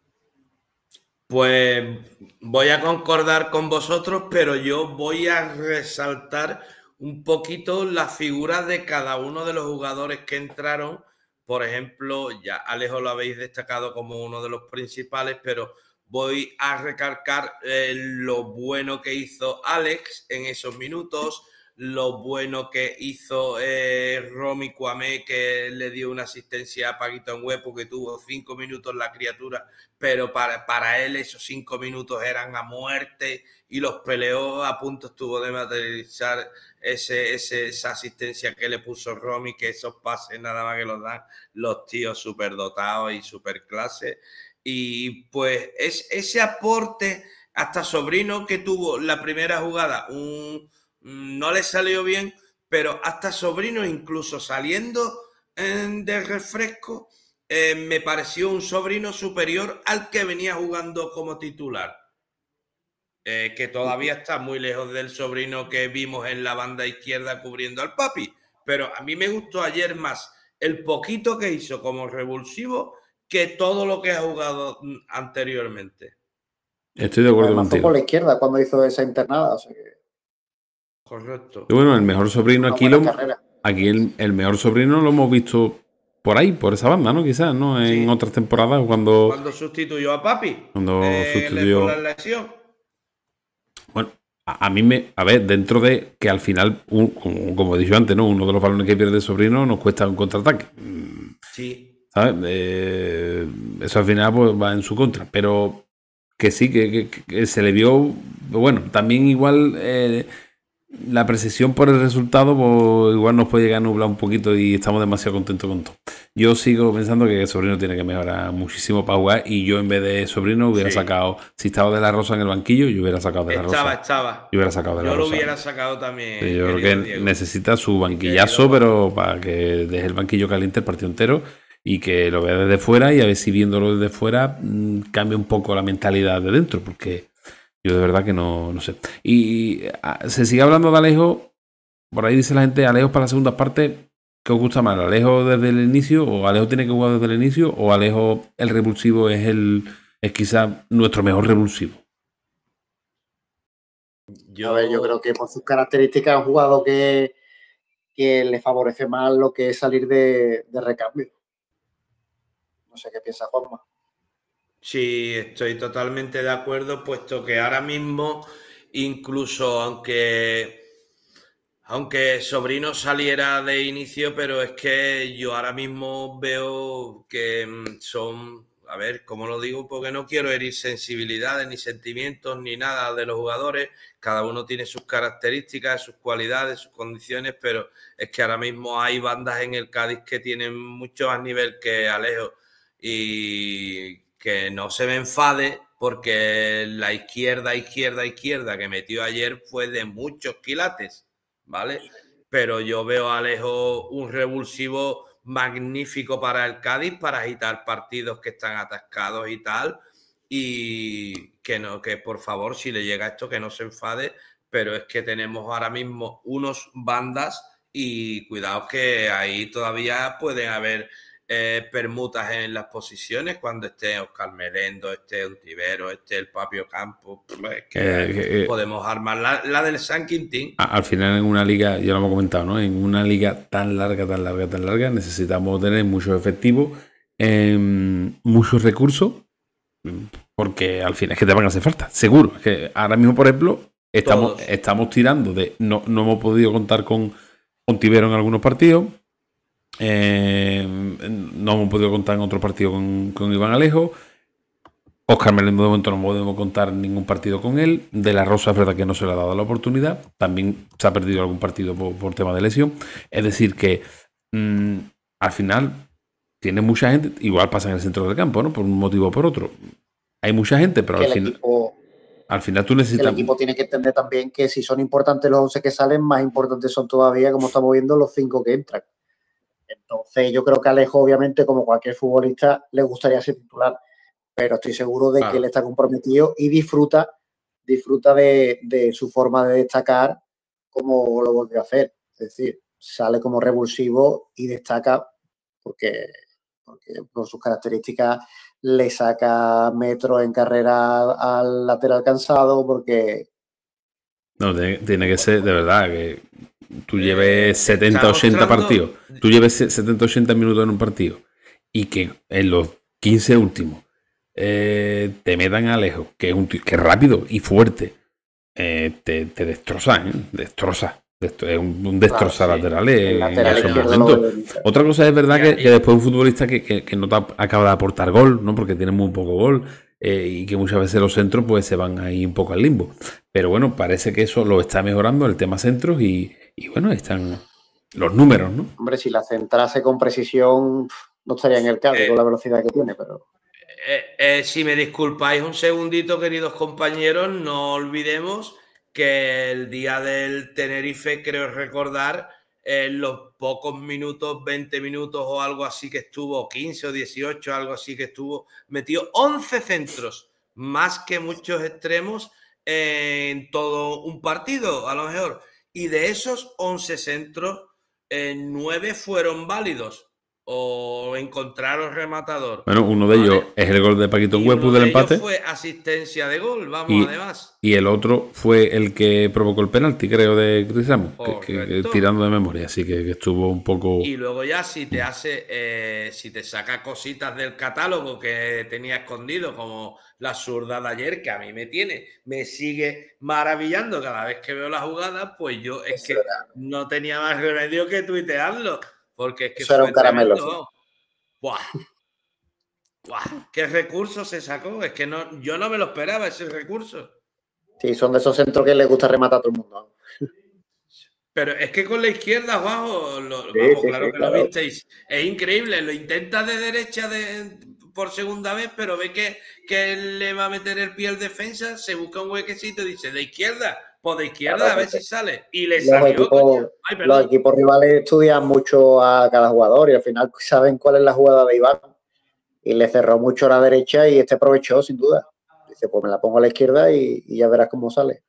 Pues voy a concordar con vosotros, pero yo voy a resaltar un poquito la figura de cada uno de los jugadores que entraron. Por ejemplo, ya Alejo lo habéis destacado como uno de los principales, pero voy a recalcar lo bueno que hizo Alex en esos minutos, lo bueno que hizo Romy Kouamé, que le dio una asistencia a Paquito Anhue, porque tuvo 5 minutos la criatura, pero para él esos 5 minutos eran a muerte y los peleó. A punto estuvo de materializar esa asistencia que le puso Romy, que esos pases nada más que los dan los tíos superdotados y superclase. Y pues ese aporte, hasta Sobrino, que tuvo la primera jugada, no le salió bien, pero hasta Sobrino, incluso saliendo de refresco, me pareció un Sobrino superior al que venía jugando como titular, que todavía está muy lejos del Sobrino que vimos en la banda izquierda cubriendo al Papi, pero a mí me gustó ayer más el poquito que hizo como revulsivo que todo lo que ha jugado anteriormente. Estoy de acuerdo contigo. Por la izquierda cuando hizo esa internada, o sea que... Correcto. Y bueno, el mejor Sobrino aquí, el mejor Sobrino lo hemos visto por ahí, por esa banda, ¿no? Quizás, ¿no? En otras temporadas, cuando sustituyó a Papi. Cuando sustituyó la lesión. Bueno, a mí me... A ver, dentro de que al final, como he dicho antes, ¿no? Uno de los balones que pierde el Sobrino nos cuesta un contraataque. Sí. ¿Sabes? Eso al final pues, va en su contra, pero que sí, que se le vio... Bueno, también igual... la precisión por el resultado pues, igual nos puede llegar a nublar un poquito y estamos demasiado contentos con todo. Yo sigo pensando que el Sobrino tiene que mejorar muchísimo para jugar, y yo en vez de Sobrino hubiera sacado, si estaba de la Rosa en el banquillo, yo hubiera sacado de la Rosa. Yo hubiera sacado de la Rosa. Yo lo hubiera sacado también. Sí, yo creo que Diego necesita su banquillazo, pero para que deje el banquillo caliente el partido entero y que lo vea desde fuera, y a ver si viéndolo desde fuera cambia un poco la mentalidad de dentro, porque... Yo de verdad que no sé. Y se sigue hablando de Alejo. Por ahí dice la gente, Alejo para la segunda parte, ¿qué os gusta más? ¿Alejo desde el inicio? ¿O Alejo tiene que jugar desde el inicio? ¿O Alejo el revulsivo es quizá nuestro mejor revulsivo? A ver, yo creo que por sus características es un jugador que le favorece más lo que es salir de recambio. No sé qué piensa Juanma. Sí, estoy totalmente de acuerdo, puesto que ahora mismo, incluso aunque Sobrino saliera de inicio, pero es que yo ahora mismo veo que son, a ver, ¿cómo lo digo? Porque no quiero herir sensibilidades, ni sentimientos, ni nada de los jugadores. Cada uno tiene sus características, sus cualidades, sus condiciones, pero es que ahora mismo hay bandas en el Cádiz que tienen mucho más nivel que Alejo. Y... que no se me enfade, porque la izquierda que metió ayer fue de muchos quilates, ¿vale? Pero yo veo a Alejo un revulsivo magnífico para el Cádiz, para agitar partidos que están atascados y tal, y que por favor, si le llega esto, que no se enfade, pero es que tenemos ahora mismo unos bandas y cuidado que ahí todavía pueden haber... permutas en las posiciones cuando esté Óscar Melendo, esté Ontivero, esté el Papi Ocampo, podemos armar la del San Quintín. Al final, en una liga, ya lo hemos comentado, ¿no? En una liga tan larga, necesitamos tener muchos efectivos, muchos recursos, porque al final es que te van a hacer falta, seguro. Es que ahora mismo, por ejemplo, estamos tirando de... No hemos podido contar con Ontivero en algunos partidos. No hemos podido contar en otro partido con Iván Alejo. Óscar Melendo de momento no podemos contar ningún partido con él. De la Rosa es verdad que no se le ha dado la oportunidad. También se ha perdido algún partido por tema de lesión. Es decir que al final tiene mucha gente. Igual pasa en el centro del campo, ¿no? Por un motivo o por otro. Hay mucha gente, pero al final tú necesitas... El equipo tiene que entender también que si son importantes los 11 que salen, más importantes son todavía, como estamos viendo, los 5 que entran. Entonces yo creo que Alejo, obviamente, como cualquier futbolista, le gustaría ser titular, pero estoy seguro de que él está comprometido y disfruta de su forma de destacar como lo volvió a hacer. Es decir, sale como revulsivo y destaca porque por sus características le saca metros en carrera al lateral cansado porque... No, tiene que ser, de verdad, que tú lleves 70, 80 partidos, tú lleves 70, 80 minutos en un partido y que en los 15 últimos te metan a Alejo, que es un tío que es rápido y fuerte, te destrozan, ¿eh? Es un destroza lateral en esos momentos. Otra cosa es verdad que después un futbolista que no te acaba de aportar gol, ¿no? Porque tiene muy poco gol y que muchas veces los centros pues se van ahí un poco al limbo. Pero bueno, parece que eso lo está mejorando el tema centros y bueno, ahí están los números, ¿no? Hombre, si la centrase con precisión no estaría en el Cádiz con la velocidad que tiene, pero... si me disculpáis un segundito, queridos compañeros, no olvidemos que el día del Tenerife, creo recordar, los pocos minutos, 20 minutos o algo así que estuvo, 15 o 18, algo así que estuvo, metió 11 centros, más que muchos extremos en todo un partido, a lo mejor. Y de esos 11 centros, 9 fueron válidos o encontraron rematador. Bueno, uno de ellos es el gol de Paquito Huepu del empate. Fue asistencia de gol, vamos, además. Y el otro fue el que provocó el penalti, creo, de Chris Ramos, que tirando de memoria, así que estuvo un poco... Y luego ya si te hace, si te saca cositas del catálogo que tenía escondido, como la zurda de ayer, que a mí me sigue maravillando cada vez que veo la jugada, pues yo es que no tenía más remedio que tuitearlo. Porque es que eso era un caramelo. ¿No? ¡Buah! ¡Buah! ¿Qué recursos se sacó? Es que no, yo no me lo esperaba, esos recursos. Sí, son de esos centros que les gusta rematar a todo el mundo. Pero es que con la izquierda, Juanjo, claro, lo visteis. Es increíble, lo intenta de derecha por segunda vez, pero ve que le va a meter el pie al defensa, se busca un huequecito y dice, de izquierda. Por de izquierda, claro, a ver si sale. Y le salió. Los equipos rivales estudian mucho a cada jugador y al final saben cuál es la jugada de Iván. Y le cerró mucho a la derecha y este aprovechó, sin duda. Dice, pues me la pongo a la izquierda y ya verás cómo sale.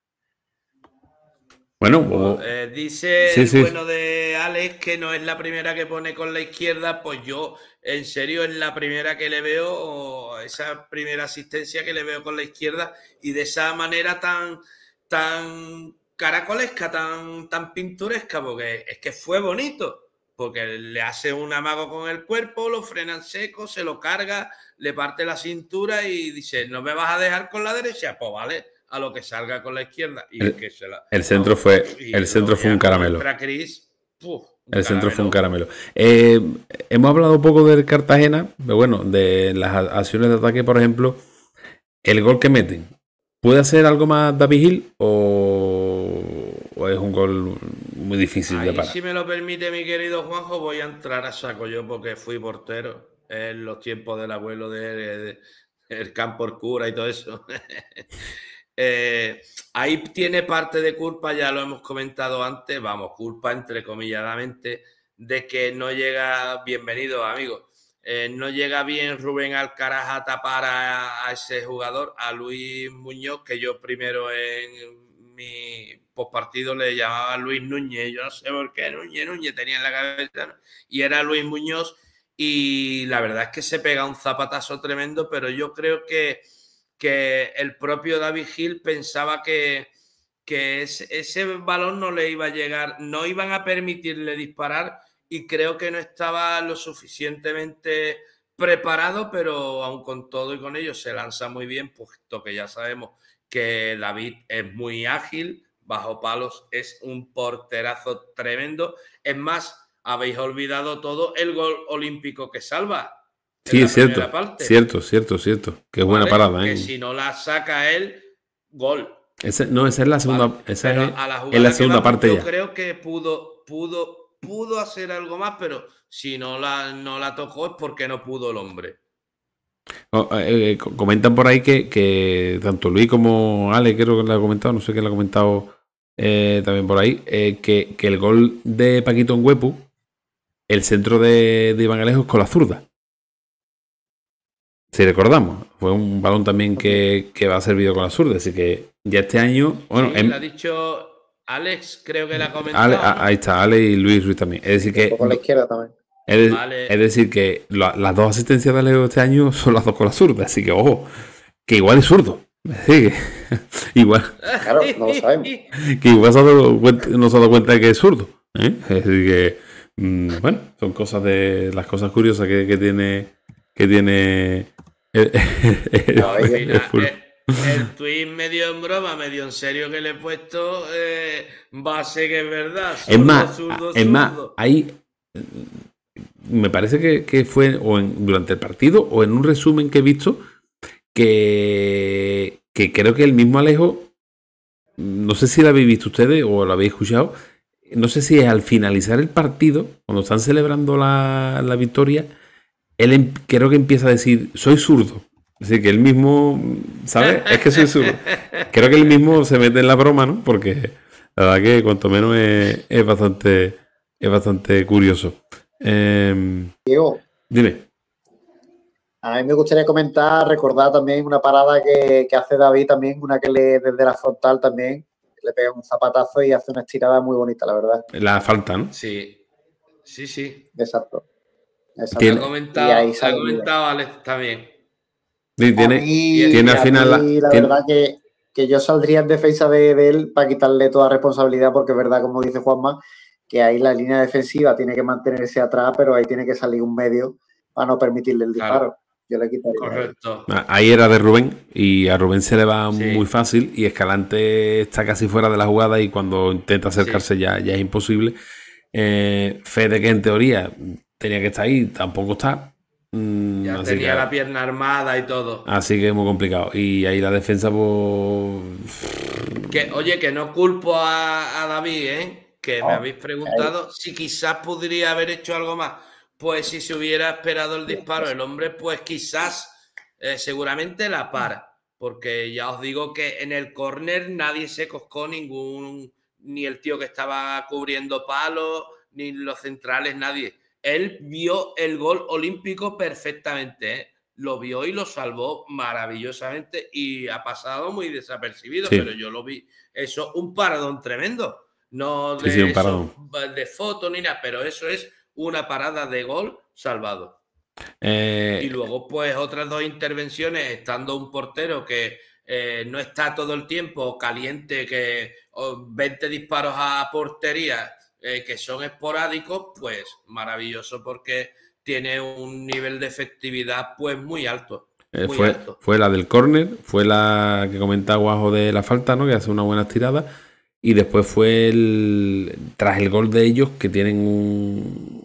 Bueno, pues, dice bueno de Alex que no es la primera que pone con la izquierda. Pues yo, en serio, es la primera que le veo, o esa primera asistencia que le veo con la izquierda y de esa manera tan caracolesca, tan pintoresca, porque es que fue bonito, porque le hace un amago con el cuerpo, lo frenan seco, se lo carga, le parte la cintura y dice, ¿no me vas a dejar con la derecha? Pues vale, a lo que salga con la izquierda. Y el centro fue un caramelo. El centro fue un caramelo. Hemos hablado un poco del Cartagena, pero bueno, de las acciones de ataque, por ejemplo, el gol que meten. ¿Puede hacer algo más David Gil o es un gol muy difícil de parar? Si me lo permite mi querido Juanjo, voy a entrar a saco yo porque fui portero en los tiempos del abuelo del campo Orcura y todo eso. Ahí tiene parte de culpa, ya lo hemos comentado antes, vamos, culpa entrecomilladamente, de que no llega, bienvenido amigo, no llega bien Rubén Alcaraz a tapar a ese jugador, a Luis Muñoz, que yo primero en mi postpartido le llamaba Luis Núñez, yo no sé por qué Núñez tenía en la cabeza, ¿no? Y era Luis Muñoz y la verdad es que se pega un zapatazo tremendo, pero yo creo que el propio David Gil pensaba que ese balón no le iba a llegar, no iban a permitirle disparar. Y creo que no estaba lo suficientemente preparado, pero aún con todo y con ello se lanza muy bien, puesto que ya sabemos que David es muy ágil, bajo palos es un porterazo tremendo. Es más, habéis olvidado todo el gol olímpico que salva. Sí, cierto. Que es buena parada, ¿eh? Que si no la saca él, gol. Esa es la segunda, esa es la segunda parte ya. Yo creo que pudo hacer algo más, pero si no la tocó es porque no pudo el hombre. Comentan por ahí que tanto Luis como Ale, creo que lo ha comentado, no sé quién lo ha comentado también por ahí, que el gol de Paquito Nguepu, el centro de Iván Alejo es con la zurda. Si recordamos, fue un balón también que va a ser servido con la zurda, así que ya este año... Bueno, sí, lo ha dicho Alex, creo que la ha comentado. Ale, ahí está, Ale y Luis Ruiz también. Es decir que... Con la izquierda también. Es decir que las dos asistencias de Alejo este año son las dos con la zurda, así que ojo, que igual es zurdo. Sí, igual. Claro, no lo sabemos. Que igual no se ha dado cuenta de que es zurdo, ¿eh? Así que, bueno, son cosas de las cosas curiosas que tiene el tweet medio en broma, medio en serio que le he puesto, va a ser que es verdad. Zurdo, es más, ahí me parece que fue o durante el partido o en un resumen que he visto que creo que el mismo Alejo, no sé si lo habéis visto ustedes o lo habéis escuchado, no sé si es al finalizar el partido, cuando están celebrando la victoria, él creo que empieza a decir, soy zurdo. Es decir, que él mismo, ¿sabes? Es que soy zurdo. Creo que él mismo se mete en la broma, ¿no? Porque la verdad que cuanto menos es bastante curioso. Diego. Dime. A mí me gustaría recordar también una parada que hace David también, una que desde la frontal también, le pega un zapatazo y hace una estirada muy bonita, la verdad. La falta, ¿no? Sí. Sí, sí. Exacto. Lo ha comentado Alex también. Sí, tiene al final la verdad que yo saldría en defensa de él para quitarle toda responsabilidad, porque es verdad, como dice Juanma, que ahí la línea defensiva tiene que mantenerse atrás, pero ahí tiene que salir un medio para no permitirle el disparo. Yo le quitaría. Correcto. Ahí era de Rubén y a Rubén se le va muy fácil y Escalante está casi fuera de la jugada y cuando intenta acercarse ya es imposible. Fede, que en teoría tenía que estar ahí, tampoco está. Ya así tenía la pierna armada y todo. Así que es muy complicado. Y ahí la defensa, pues... Oye, que no culpo a David, ¿eh? Que me habéis preguntado si quizás podría haber hecho algo más. Pues si se hubiera esperado el disparo del hombre, pues quizás, seguramente la para. Porque ya os digo que en el córner nadie se coscó ni el tío que estaba cubriendo palos, ni los centrales, nadie. Él vio el gol olímpico perfectamente, ¿eh? Lo vio y lo salvó maravillosamente y ha pasado muy desapercibido, pero yo lo vi. Eso, un paradón tremendo. No de, de foto ni nada, pero eso es una parada de gol salvado. Y luego, pues, otras dos intervenciones, estando un portero que no está todo el tiempo caliente, que 20 disparos a portería... que son esporádicos, pues maravilloso porque tiene un nivel de efectividad pues muy alto. Fue la del córner, fue la que comentaba Guajo de la falta, ¿no? Que hace una buena tirada. Y después fue tras el gol de ellos, que tienen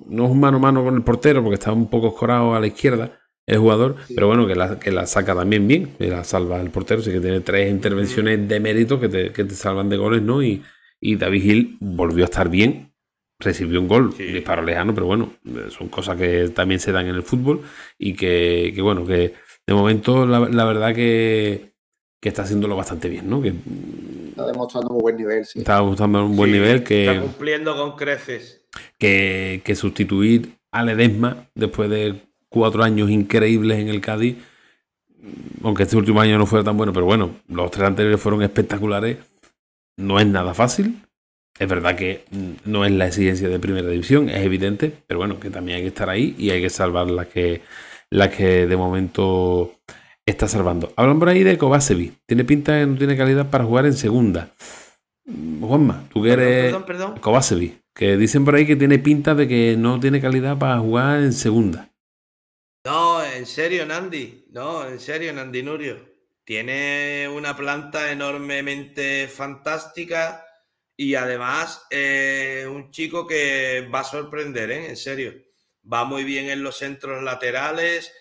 no es un mano a mano con el portero porque está un poco escorado a la izquierda el jugador, pero bueno, que la saca también bien, que la salva el portero, así que tiene tres intervenciones de mérito que te salvan de goles, ¿no? Y David Gil volvió a estar bien. Recibió un gol, disparo lejano, pero bueno, son cosas que también se dan en el fútbol y que bueno, que de momento la verdad que está haciéndolo bastante bien, ¿no? Que está demostrando un buen nivel, sí. Está demostrando un buen nivel. Está cumpliendo con creces. Que sustituir a Ledesma después de 4 años increíbles en el Cádiz, aunque este último año no fuera tan bueno, pero bueno, los 3 anteriores fueron espectaculares, no es nada fácil. Es verdad que no es la exigencia de primera división, es evidente, pero bueno, que también hay que estar ahí y hay que salvar la que de momento está salvando. Hablan por ahí de Kovačević. Tiene pinta de que no tiene calidad para jugar en segunda. Juanma, tú que eres Kovačević, que dicen por ahí que tiene pinta de que no tiene calidad para jugar en segunda. No, en serio, Nandi. No, en serio, Nandi Nurio. Tiene una planta enormemente fantástica. Y además, un chico que va a sorprender, ¿eh? En serio. Va muy bien en los centros laterales,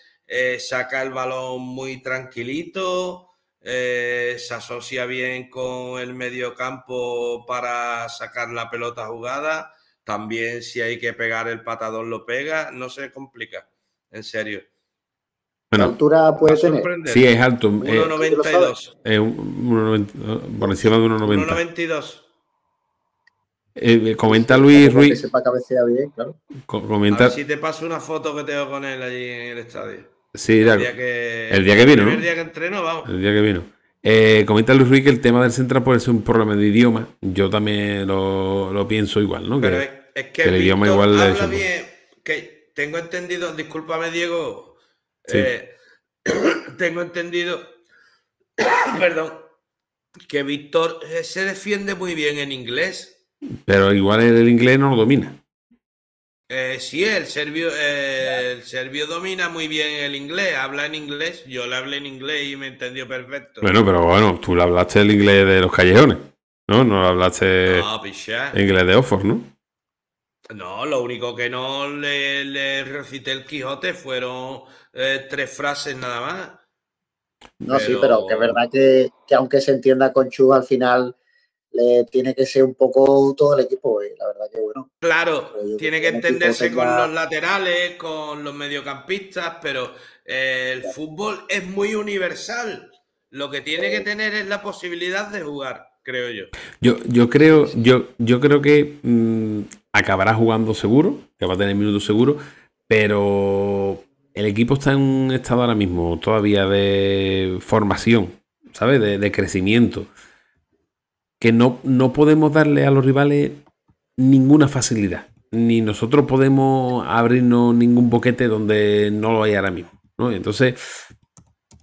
saca el balón muy tranquilito, se asocia bien con el mediocampo para sacar la pelota jugada. También si hay que pegar el patadón lo pega, no se complica, en serio. Bueno, ¿qué altura puede tener? Sí, es alto. 1,92. Por encima de 1,90. 1,92. Comenta Luis Ruiz. Que sepa cabecear bien, claro. Comenta... A ver si te paso una foto que tengo con él allí en el estadio. Sí, el día que, vino. El primer día que entrenó, vamos. El día que vino. Comenta Luis Ruiz que el tema del central puede ser un problema de idioma. Yo también lo pienso igual, ¿no? Pero es que el idioma igual habla bien. Que tengo entendido, discúlpame, Diego. Sí. Tengo entendido, perdón, que Víctor se defiende muy bien en inglés. Pero igual el inglés no lo domina. Sí, el serbio domina muy bien el inglés, habla en inglés. Yo le hablé en inglés y me entendió perfecto. Bueno, pero bueno, tú le hablaste el inglés de los callejones, ¿no? No le hablaste el inglés de Oxford, ¿no? No, lo único que no le recité el Quijote fueron 3 frases nada más. No, pero... sí, pero que es verdad que aunque se entienda con Chu, al final le tiene que ser un poco todo el equipo, la verdad que bueno. Claro, tiene que entenderse con los laterales, con los mediocampistas, pero el fútbol es muy universal. Lo que tiene que tener es la posibilidad de jugar, creo yo. Yo creo que... acabará jugando seguro, que va a tener minutos seguro, pero el equipo está en un estado ahora mismo todavía de formación, ¿sabes? De crecimiento, que no podemos darle a los rivales ninguna facilidad, ni nosotros podemos abrirnos ningún boquete donde no lo hay ahora mismo, ¿no? Entonces,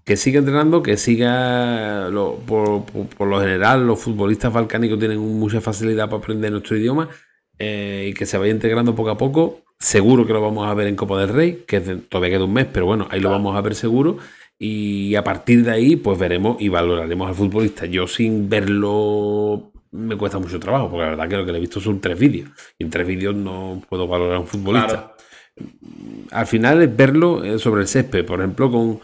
que siga entrenando, que siga, por lo general, los futbolistas balcánicos tienen mucha facilidad para aprender nuestro idioma. Y que se vaya integrando poco a poco. Seguro que lo vamos a ver en Copa del Rey, que todavía queda un mes, pero bueno, ahí lo vamos a ver seguro, y a partir de ahí pues veremos y valoraremos al futbolista. Yo sin verlo me cuesta mucho trabajo, porque la verdad que lo que le he visto son 3 vídeos, y en 3 vídeos no puedo valorar a un futbolista. Claro. Al final es verlo sobre el césped. Por ejemplo, con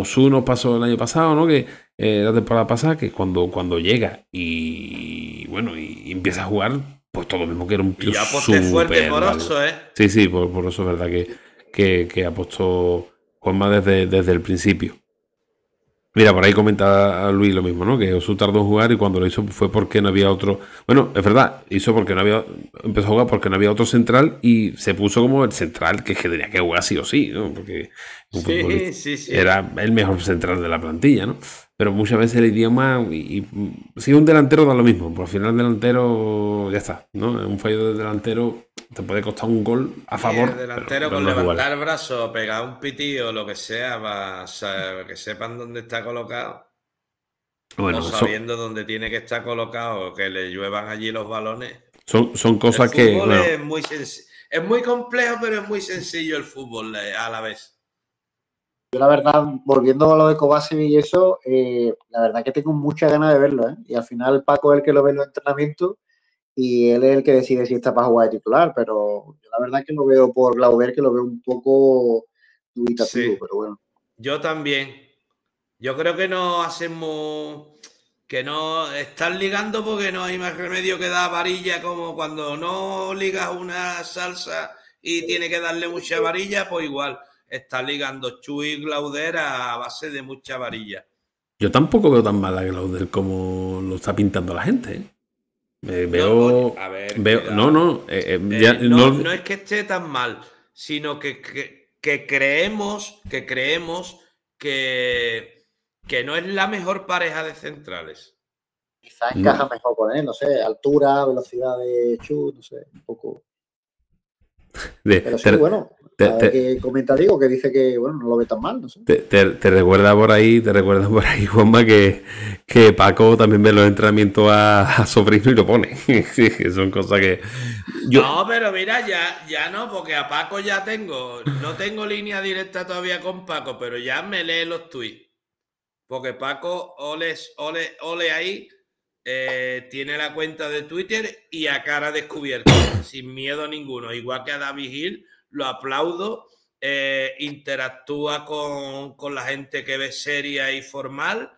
Osu nos pasó el año pasado, ¿no? Que la temporada pasada, que cuando llega y bueno, y empieza a jugar, pues todo lo mismo que era un tío súper fuerte por Oso, ¿eh? Sí, sí, por Oso, es verdad que apostó Juanma desde el principio. Mira, por ahí comenta a Luis lo mismo, ¿no? Que Oso tardó en jugar y cuando lo hizo fue porque no había otro... Bueno, es verdad, empezó a jugar porque no había otro central y se puso como el central que tenía que jugar sí o sí, ¿no? Porque sí. Era el mejor central de la plantilla, ¿no? Pero muchas veces el idioma, si un delantero da lo mismo, por al final el delantero ya está, ¿no? Un fallo del delantero te puede costar un gol a favor. El delantero con levantar el brazo, pegar un pitillo, lo que sea, para que sepan dónde está colocado. Bueno, o sabiendo dónde tiene que estar colocado, que le lluevan allí los balones. Son cosas que... El fútbol es muy complejo, pero es muy sencillo el fútbol a la vez. Yo la verdad, volviendo a lo de Kovačević y eso, la verdad que tengo muchas ganas de verlo, ¿eh? Y al final Paco es el que lo ve en los entrenamientos y él es el que decide si está para jugar de titular, pero yo la verdad que lo veo por Glauder, que lo veo un poco dubitativo, sí. Pero bueno. Yo también. Yo creo que no hacemos... Que no... Están ligando porque no hay más remedio que dar varilla, como cuando no ligas una salsa y tiene que darle mucha varilla, pues igual. Está ligando Chuy y Glauder a base de mucha varilla. Yo tampoco veo tan mal a Glauder como lo está pintando la gente, ¿eh? No es que esté tan mal, sino que creemos que no es la mejor pareja de centrales. Quizás encaja mejor con él, no sé, altura, velocidad de Chu, no sé, un poco. Pero sí, bueno. Que comenta Diego, que dice que bueno, no lo ve tan mal, no sé. Te recuerda por ahí, Juanma, que Paco también ve los entrenamientos a Sobrino y lo pone. Sí, son cosas que... Yo... No, pero mira, ya no, porque a Paco ya tengo... No tengo línea directa todavía con Paco, pero ya me lee los tweets. Porque Paco, ole ahí, tiene la cuenta de Twitter y a cara descubierta, sin miedo ninguno. Igual que a David Gil, lo aplaudo interactúa con la gente que ve seria y formal.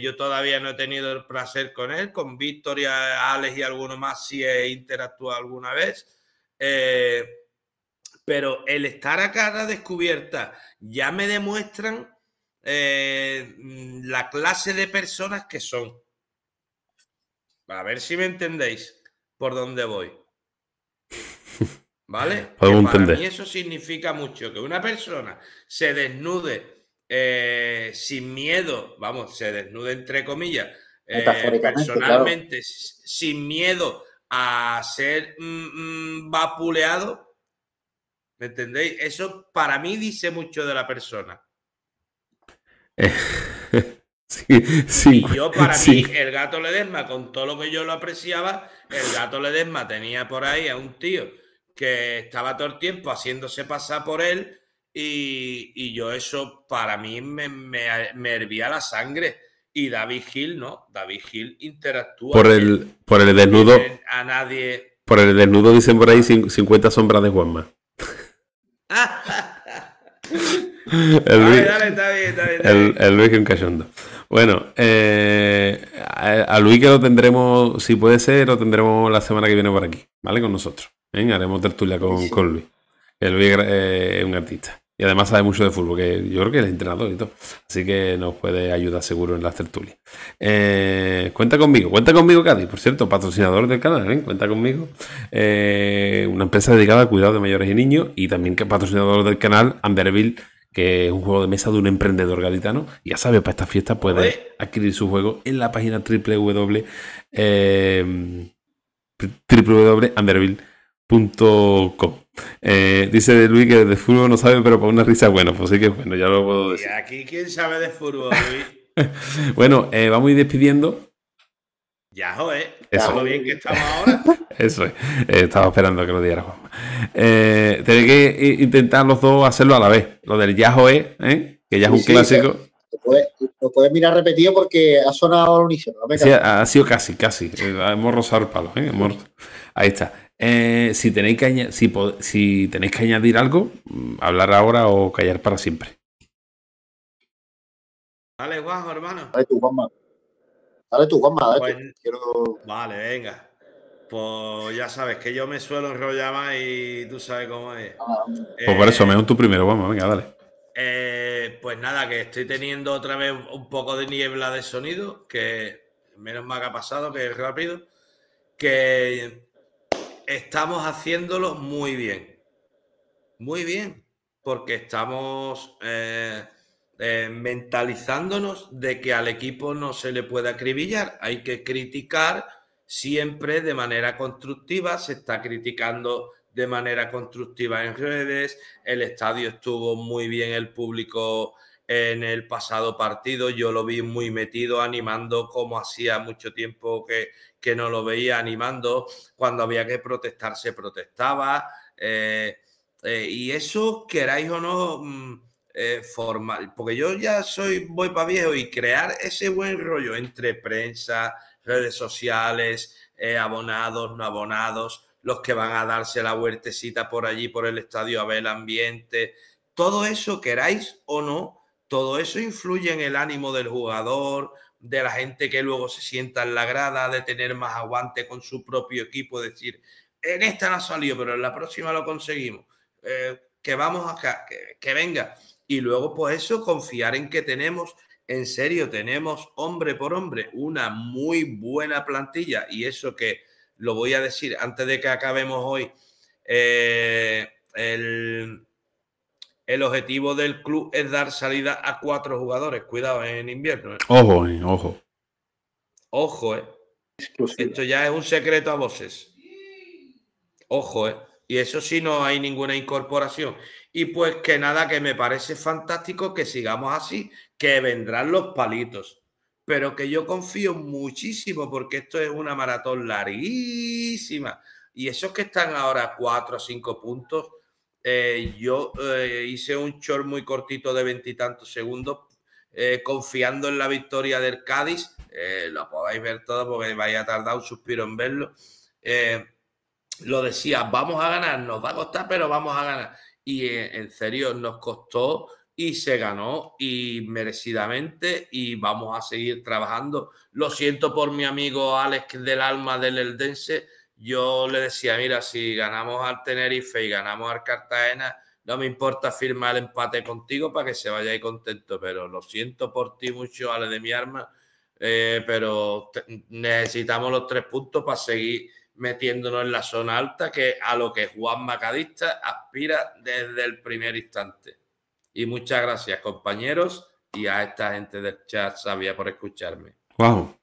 Yo todavía no he tenido el placer con él, con Víctor y Alex y alguno más sí he interactuado alguna vez. Pero el estar a cara descubierta ya me demuestran la clase de personas que son. A ver si me entendéis por dónde voy. ¿Vale? Para mí eso significa mucho, que una persona se desnude sin miedo, vamos, se desnude entre comillas, personalmente, claro, sin miedo a ser vapuleado, ¿me entendéis? Eso para mí dice mucho de la persona. Sí, y yo para mí, el gato Ledesma, con todo lo que yo lo apreciaba, el gato Ledesma tenía por ahí a un tío que estaba todo el tiempo haciéndose pasar por él y yo eso para mí me hervía la sangre. Y David Gil, ¿no? David Gil interactúa por el desnudo. A nadie. Por el desnudo dicen por ahí 50 sombras de Juanma. Dale, está bien. El Luis que un cachondo. Bueno, a Luis que lo tendremos, si puede ser, lo tendremos la semana que viene por aquí, ¿vale? Con nosotros. Haremos tertulia con Luis. Luis es un artista y además sabe mucho de fútbol, que yo creo que es entrenador y todo, así que nos puede ayudar seguro en las tertulias. Cuenta Conmigo Cádiz, por cierto, patrocinador del canal, ¿eh? Cuenta Conmigo, una empresa dedicada al cuidado de mayores y niños, y también que patrocinador del canal Underville, que es un juego de mesa de un emprendedor gaditano. Ya sabes, para esta fiesta puedes adquirir su juego en la página www.underville.com. Dice de Luis que de fútbol no sabe, pero para una risa, bueno, pues sí que bueno, ya lo puedo decir. Y aquí, ¿quién sabe de fútbol, Luis? Bueno, vamos a ir despidiendo. Ya, joder, lo bien que estamos ahora. Eso es, estaba esperando que lo diera Juanma. Tenéis que intentar los dos hacerlo a la vez. Lo del ya, joder, que ya es un clásico. Lo puedes mirar repetido porque ha sonado al unísono. Sí, ha sido casi. Hemos rozado el palo, Ahí está. Si tenéis que añadir algo, hablar ahora o callar para siempre. Dale, Juanjo, hermano. Dale tú, Juanma. Pues, vale, venga. Pues ya sabes que yo me suelo enrollar más y tú sabes cómo es. Pues por eso, mejor tú primero, Juanma. Venga, dale. Pues nada, que estoy teniendo otra vez un poco de niebla de sonido, que menos mal que ha pasado, que es rápido, que estamos haciéndolo muy bien, porque estamos mentalizándonos de que al equipo no se le puede acribillar, hay que criticar siempre de manera constructiva. Se está criticando de manera constructiva en redes, el estadio estuvo muy bien, el público en el pasado partido, yo lo vi muy metido, animando como hacía mucho tiempo que no lo veía, animando, cuando había que protestar se protestaba, y eso, queráis o no, formal, porque yo ya voy para viejo, y crear ese buen rollo entre prensa, redes sociales, abonados, no abonados, los que van a darse la vueltecita por allí, por el estadio, a ver el ambiente, todo eso, queráis o no, todo eso influye en el ánimo del jugador, de la gente que luego se sienta en la grada, de tener más aguante con su propio equipo, decir, en esta no ha salido, pero en la próxima lo conseguimos, que vamos acá, que venga. Y luego, pues eso, confiar en que tenemos, en serio, tenemos hombre por hombre una muy buena plantilla, y eso que lo voy a decir antes de que acabemos hoy. El objetivo del club es dar salida a 4 jugadores. Cuidado, en invierno. Ojo. Esto ya es un secreto a voces. Ojo. Y eso sí, no hay ninguna incorporación. Y pues que nada, que me parece fantástico que sigamos así, que vendrán los palitos, pero que yo confío muchísimo, porque esto es una maratón larguísima, y esos que están ahora 4 o 5 puntos, yo hice un short muy cortito de 20 y tantos segundos, confiando en la victoria del Cádiz, lo podéis ver todo porque vaya a tardar un suspiro en verlo, lo decía, vamos a ganar, nos va a costar pero vamos a ganar, y en serio nos costó y se ganó y merecidamente, y vamos a seguir trabajando. Lo siento por mi amigo Alex del alma del Eldense. Yo le decía, mira, si ganamos al Tenerife y ganamos al Cartagena, no me importa firmar el empate contigo para que se vaya ahí contento, pero lo siento por ti mucho, Ale de mi alma, pero necesitamos los 3 puntos para seguir metiéndonos en la zona alta, que a lo que Juanma Cadista aspira desde el primer instante. Y muchas gracias, compañeros, y a esta gente del chat sabía por escucharme. Wow.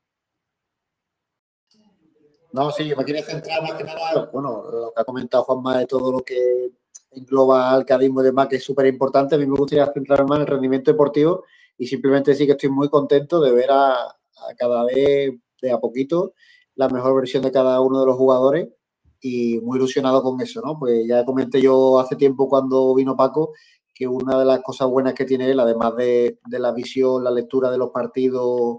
No, sí, me quería centrar más que nada, bueno, lo que ha comentado Juanma de todo lo que engloba al cadismo y demás, que es súper importante. A mí me gustaría centrarme más en el rendimiento deportivo y simplemente decir que estoy muy contento de ver a cada vez, de a poquito, la mejor versión de cada uno de los jugadores y muy ilusionado con eso, ¿no? Pues ya comenté yo hace tiempo cuando vino Paco que una de las cosas buenas que tiene él, además de la visión, la lectura de los partidos,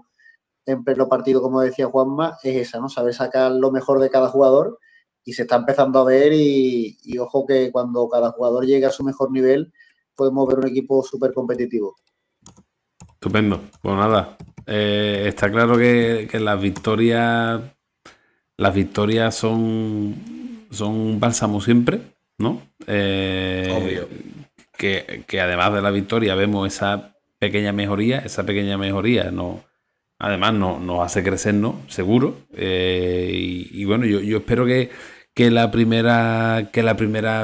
siempre los partidos, como decía Juanma, es esa, ¿no? Saber sacar lo mejor de cada jugador, y se está empezando a ver, y ojo que cuando cada jugador llegue a su mejor nivel podemos ver un equipo súper competitivo. Estupendo. Pues nada, está claro que las victorias son un bálsamo siempre, ¿no? Obvio. Que además de la victoria vemos esa pequeña mejoría, ¿no? Además nos hace crecernos, seguro. Y bueno, yo espero que la primera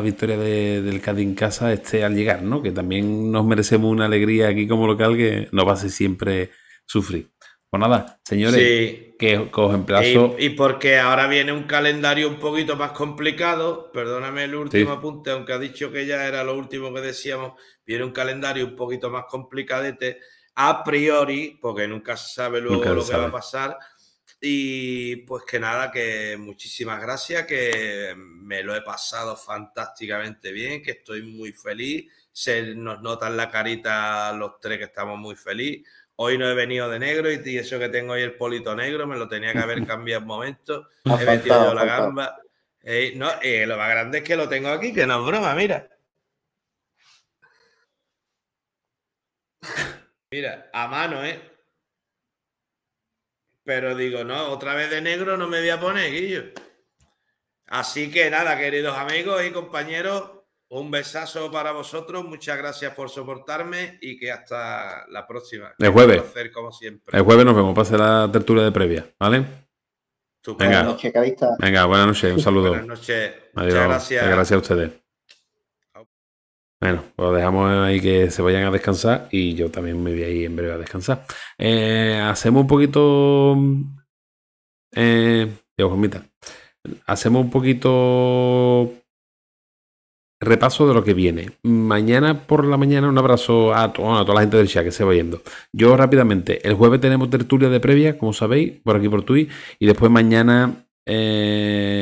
victoria del Cádiz en casa esté al llegar, ¿no? Que también nos merecemos una alegría aquí como local que nos va a hacer siempre sufrir. Pues nada, señores, sí, que os emplazo. Y porque ahora viene un calendario un poquito más complicado, perdóname el último apunte, aunque ha dicho que ya era lo último que decíamos, viene un calendario un poquito más complicadete, a priori, porque nunca se sabe luego lo que va a pasar. Y pues que nada, que muchísimas gracias, que me lo he pasado fantásticamente bien, que estoy muy feliz, se nos nota en la carita los tres que estamos muy feliz. Hoy no he venido de negro y eso que tengo hoy el polito negro, me lo tenía que haber cambiado en momento, he metido yo la gamba. Lo más grande es que lo tengo aquí, que no es broma, mira. Mira, a mano, ¿eh? Pero digo, no, otra vez de negro no me voy a poner, Guillo. Así que nada, queridos amigos y compañeros, un besazo para vosotros. Muchas gracias por soportarme y que hasta la próxima. El jueves. Un placer, como siempre. El jueves nos vemos. Pase la tertulia de previa, ¿vale? Buenas noches, Cadista. Venga, buenas noches. Un saludo. Buenas noches. Adiós. Muchas gracias. Gracias a ustedes. Bueno, pues dejamos ahí que se vayan a descansar y yo también me voy a ir en breve a descansar. Hacemos un poquito... Hacemos un poquito repaso de lo que viene. Mañana por la mañana, un abrazo a toda la gente del chat que se va yendo. Yo rápidamente, el jueves tenemos tertulia de previa, como sabéis, por aquí por Twitch, y después mañana...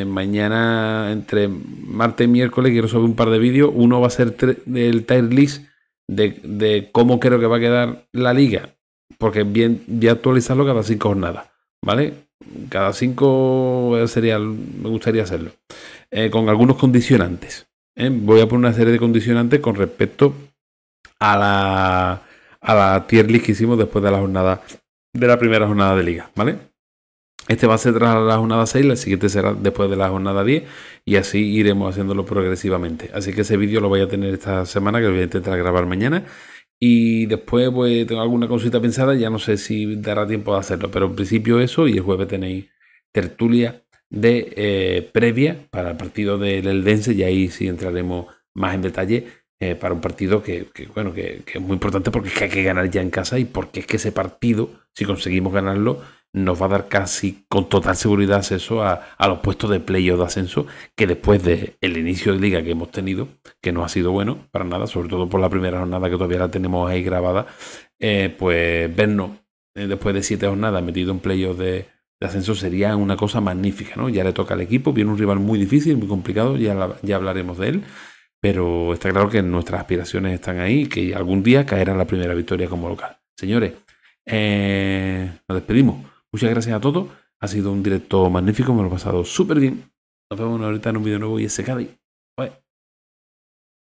mañana entre martes y miércoles quiero subir un par de vídeos. Uno va a ser el tier list de cómo creo que va a quedar la liga, porque bien, voy a actualizarlo cada 5 jornadas, ¿vale? Cada 5 sería, me gustaría hacerlo con algunos condicionantes, ¿eh? Voy a poner una serie de condicionantes con respecto a la tier list que hicimos después de la jornada, de la primera jornada de liga, ¿vale? Este va a ser tras la jornada 6, la siguiente será después de la jornada 10 y así iremos haciéndolo progresivamente. Así que ese vídeo lo voy a tener esta semana, que lo voy a intentar grabar mañana. Y después pues tengo alguna cosita pensada, ya no sé si dará tiempo de hacerlo, pero en principio eso, y el jueves tenéis tertulia de previa para el partido del Eldense y ahí sí entraremos más en detalle para un partido que es muy importante porque es que hay que ganar ya en casa y porque es que ese partido, si conseguimos ganarlo, nos va a dar casi con total seguridad acceso a los puestos de playoff de ascenso, que después del inicio de liga que hemos tenido, que no ha sido bueno para nada, sobre todo por la primera jornada que todavía la tenemos ahí grabada, pues vernos después de 7 jornadas metido en playoff de ascenso sería una cosa magnífica, ¿no? Ya le toca al equipo, viene un rival muy difícil, muy complicado, ya hablaremos de él, pero está claro que nuestras aspiraciones están ahí y que algún día caerá la primera victoria como local. Señores, nos despedimos. Muchas gracias a todos. Ha sido un directo magnífico. Me lo he pasado súper bien. Nos vemos ahorita en un vídeo nuevo y ese Cádiz.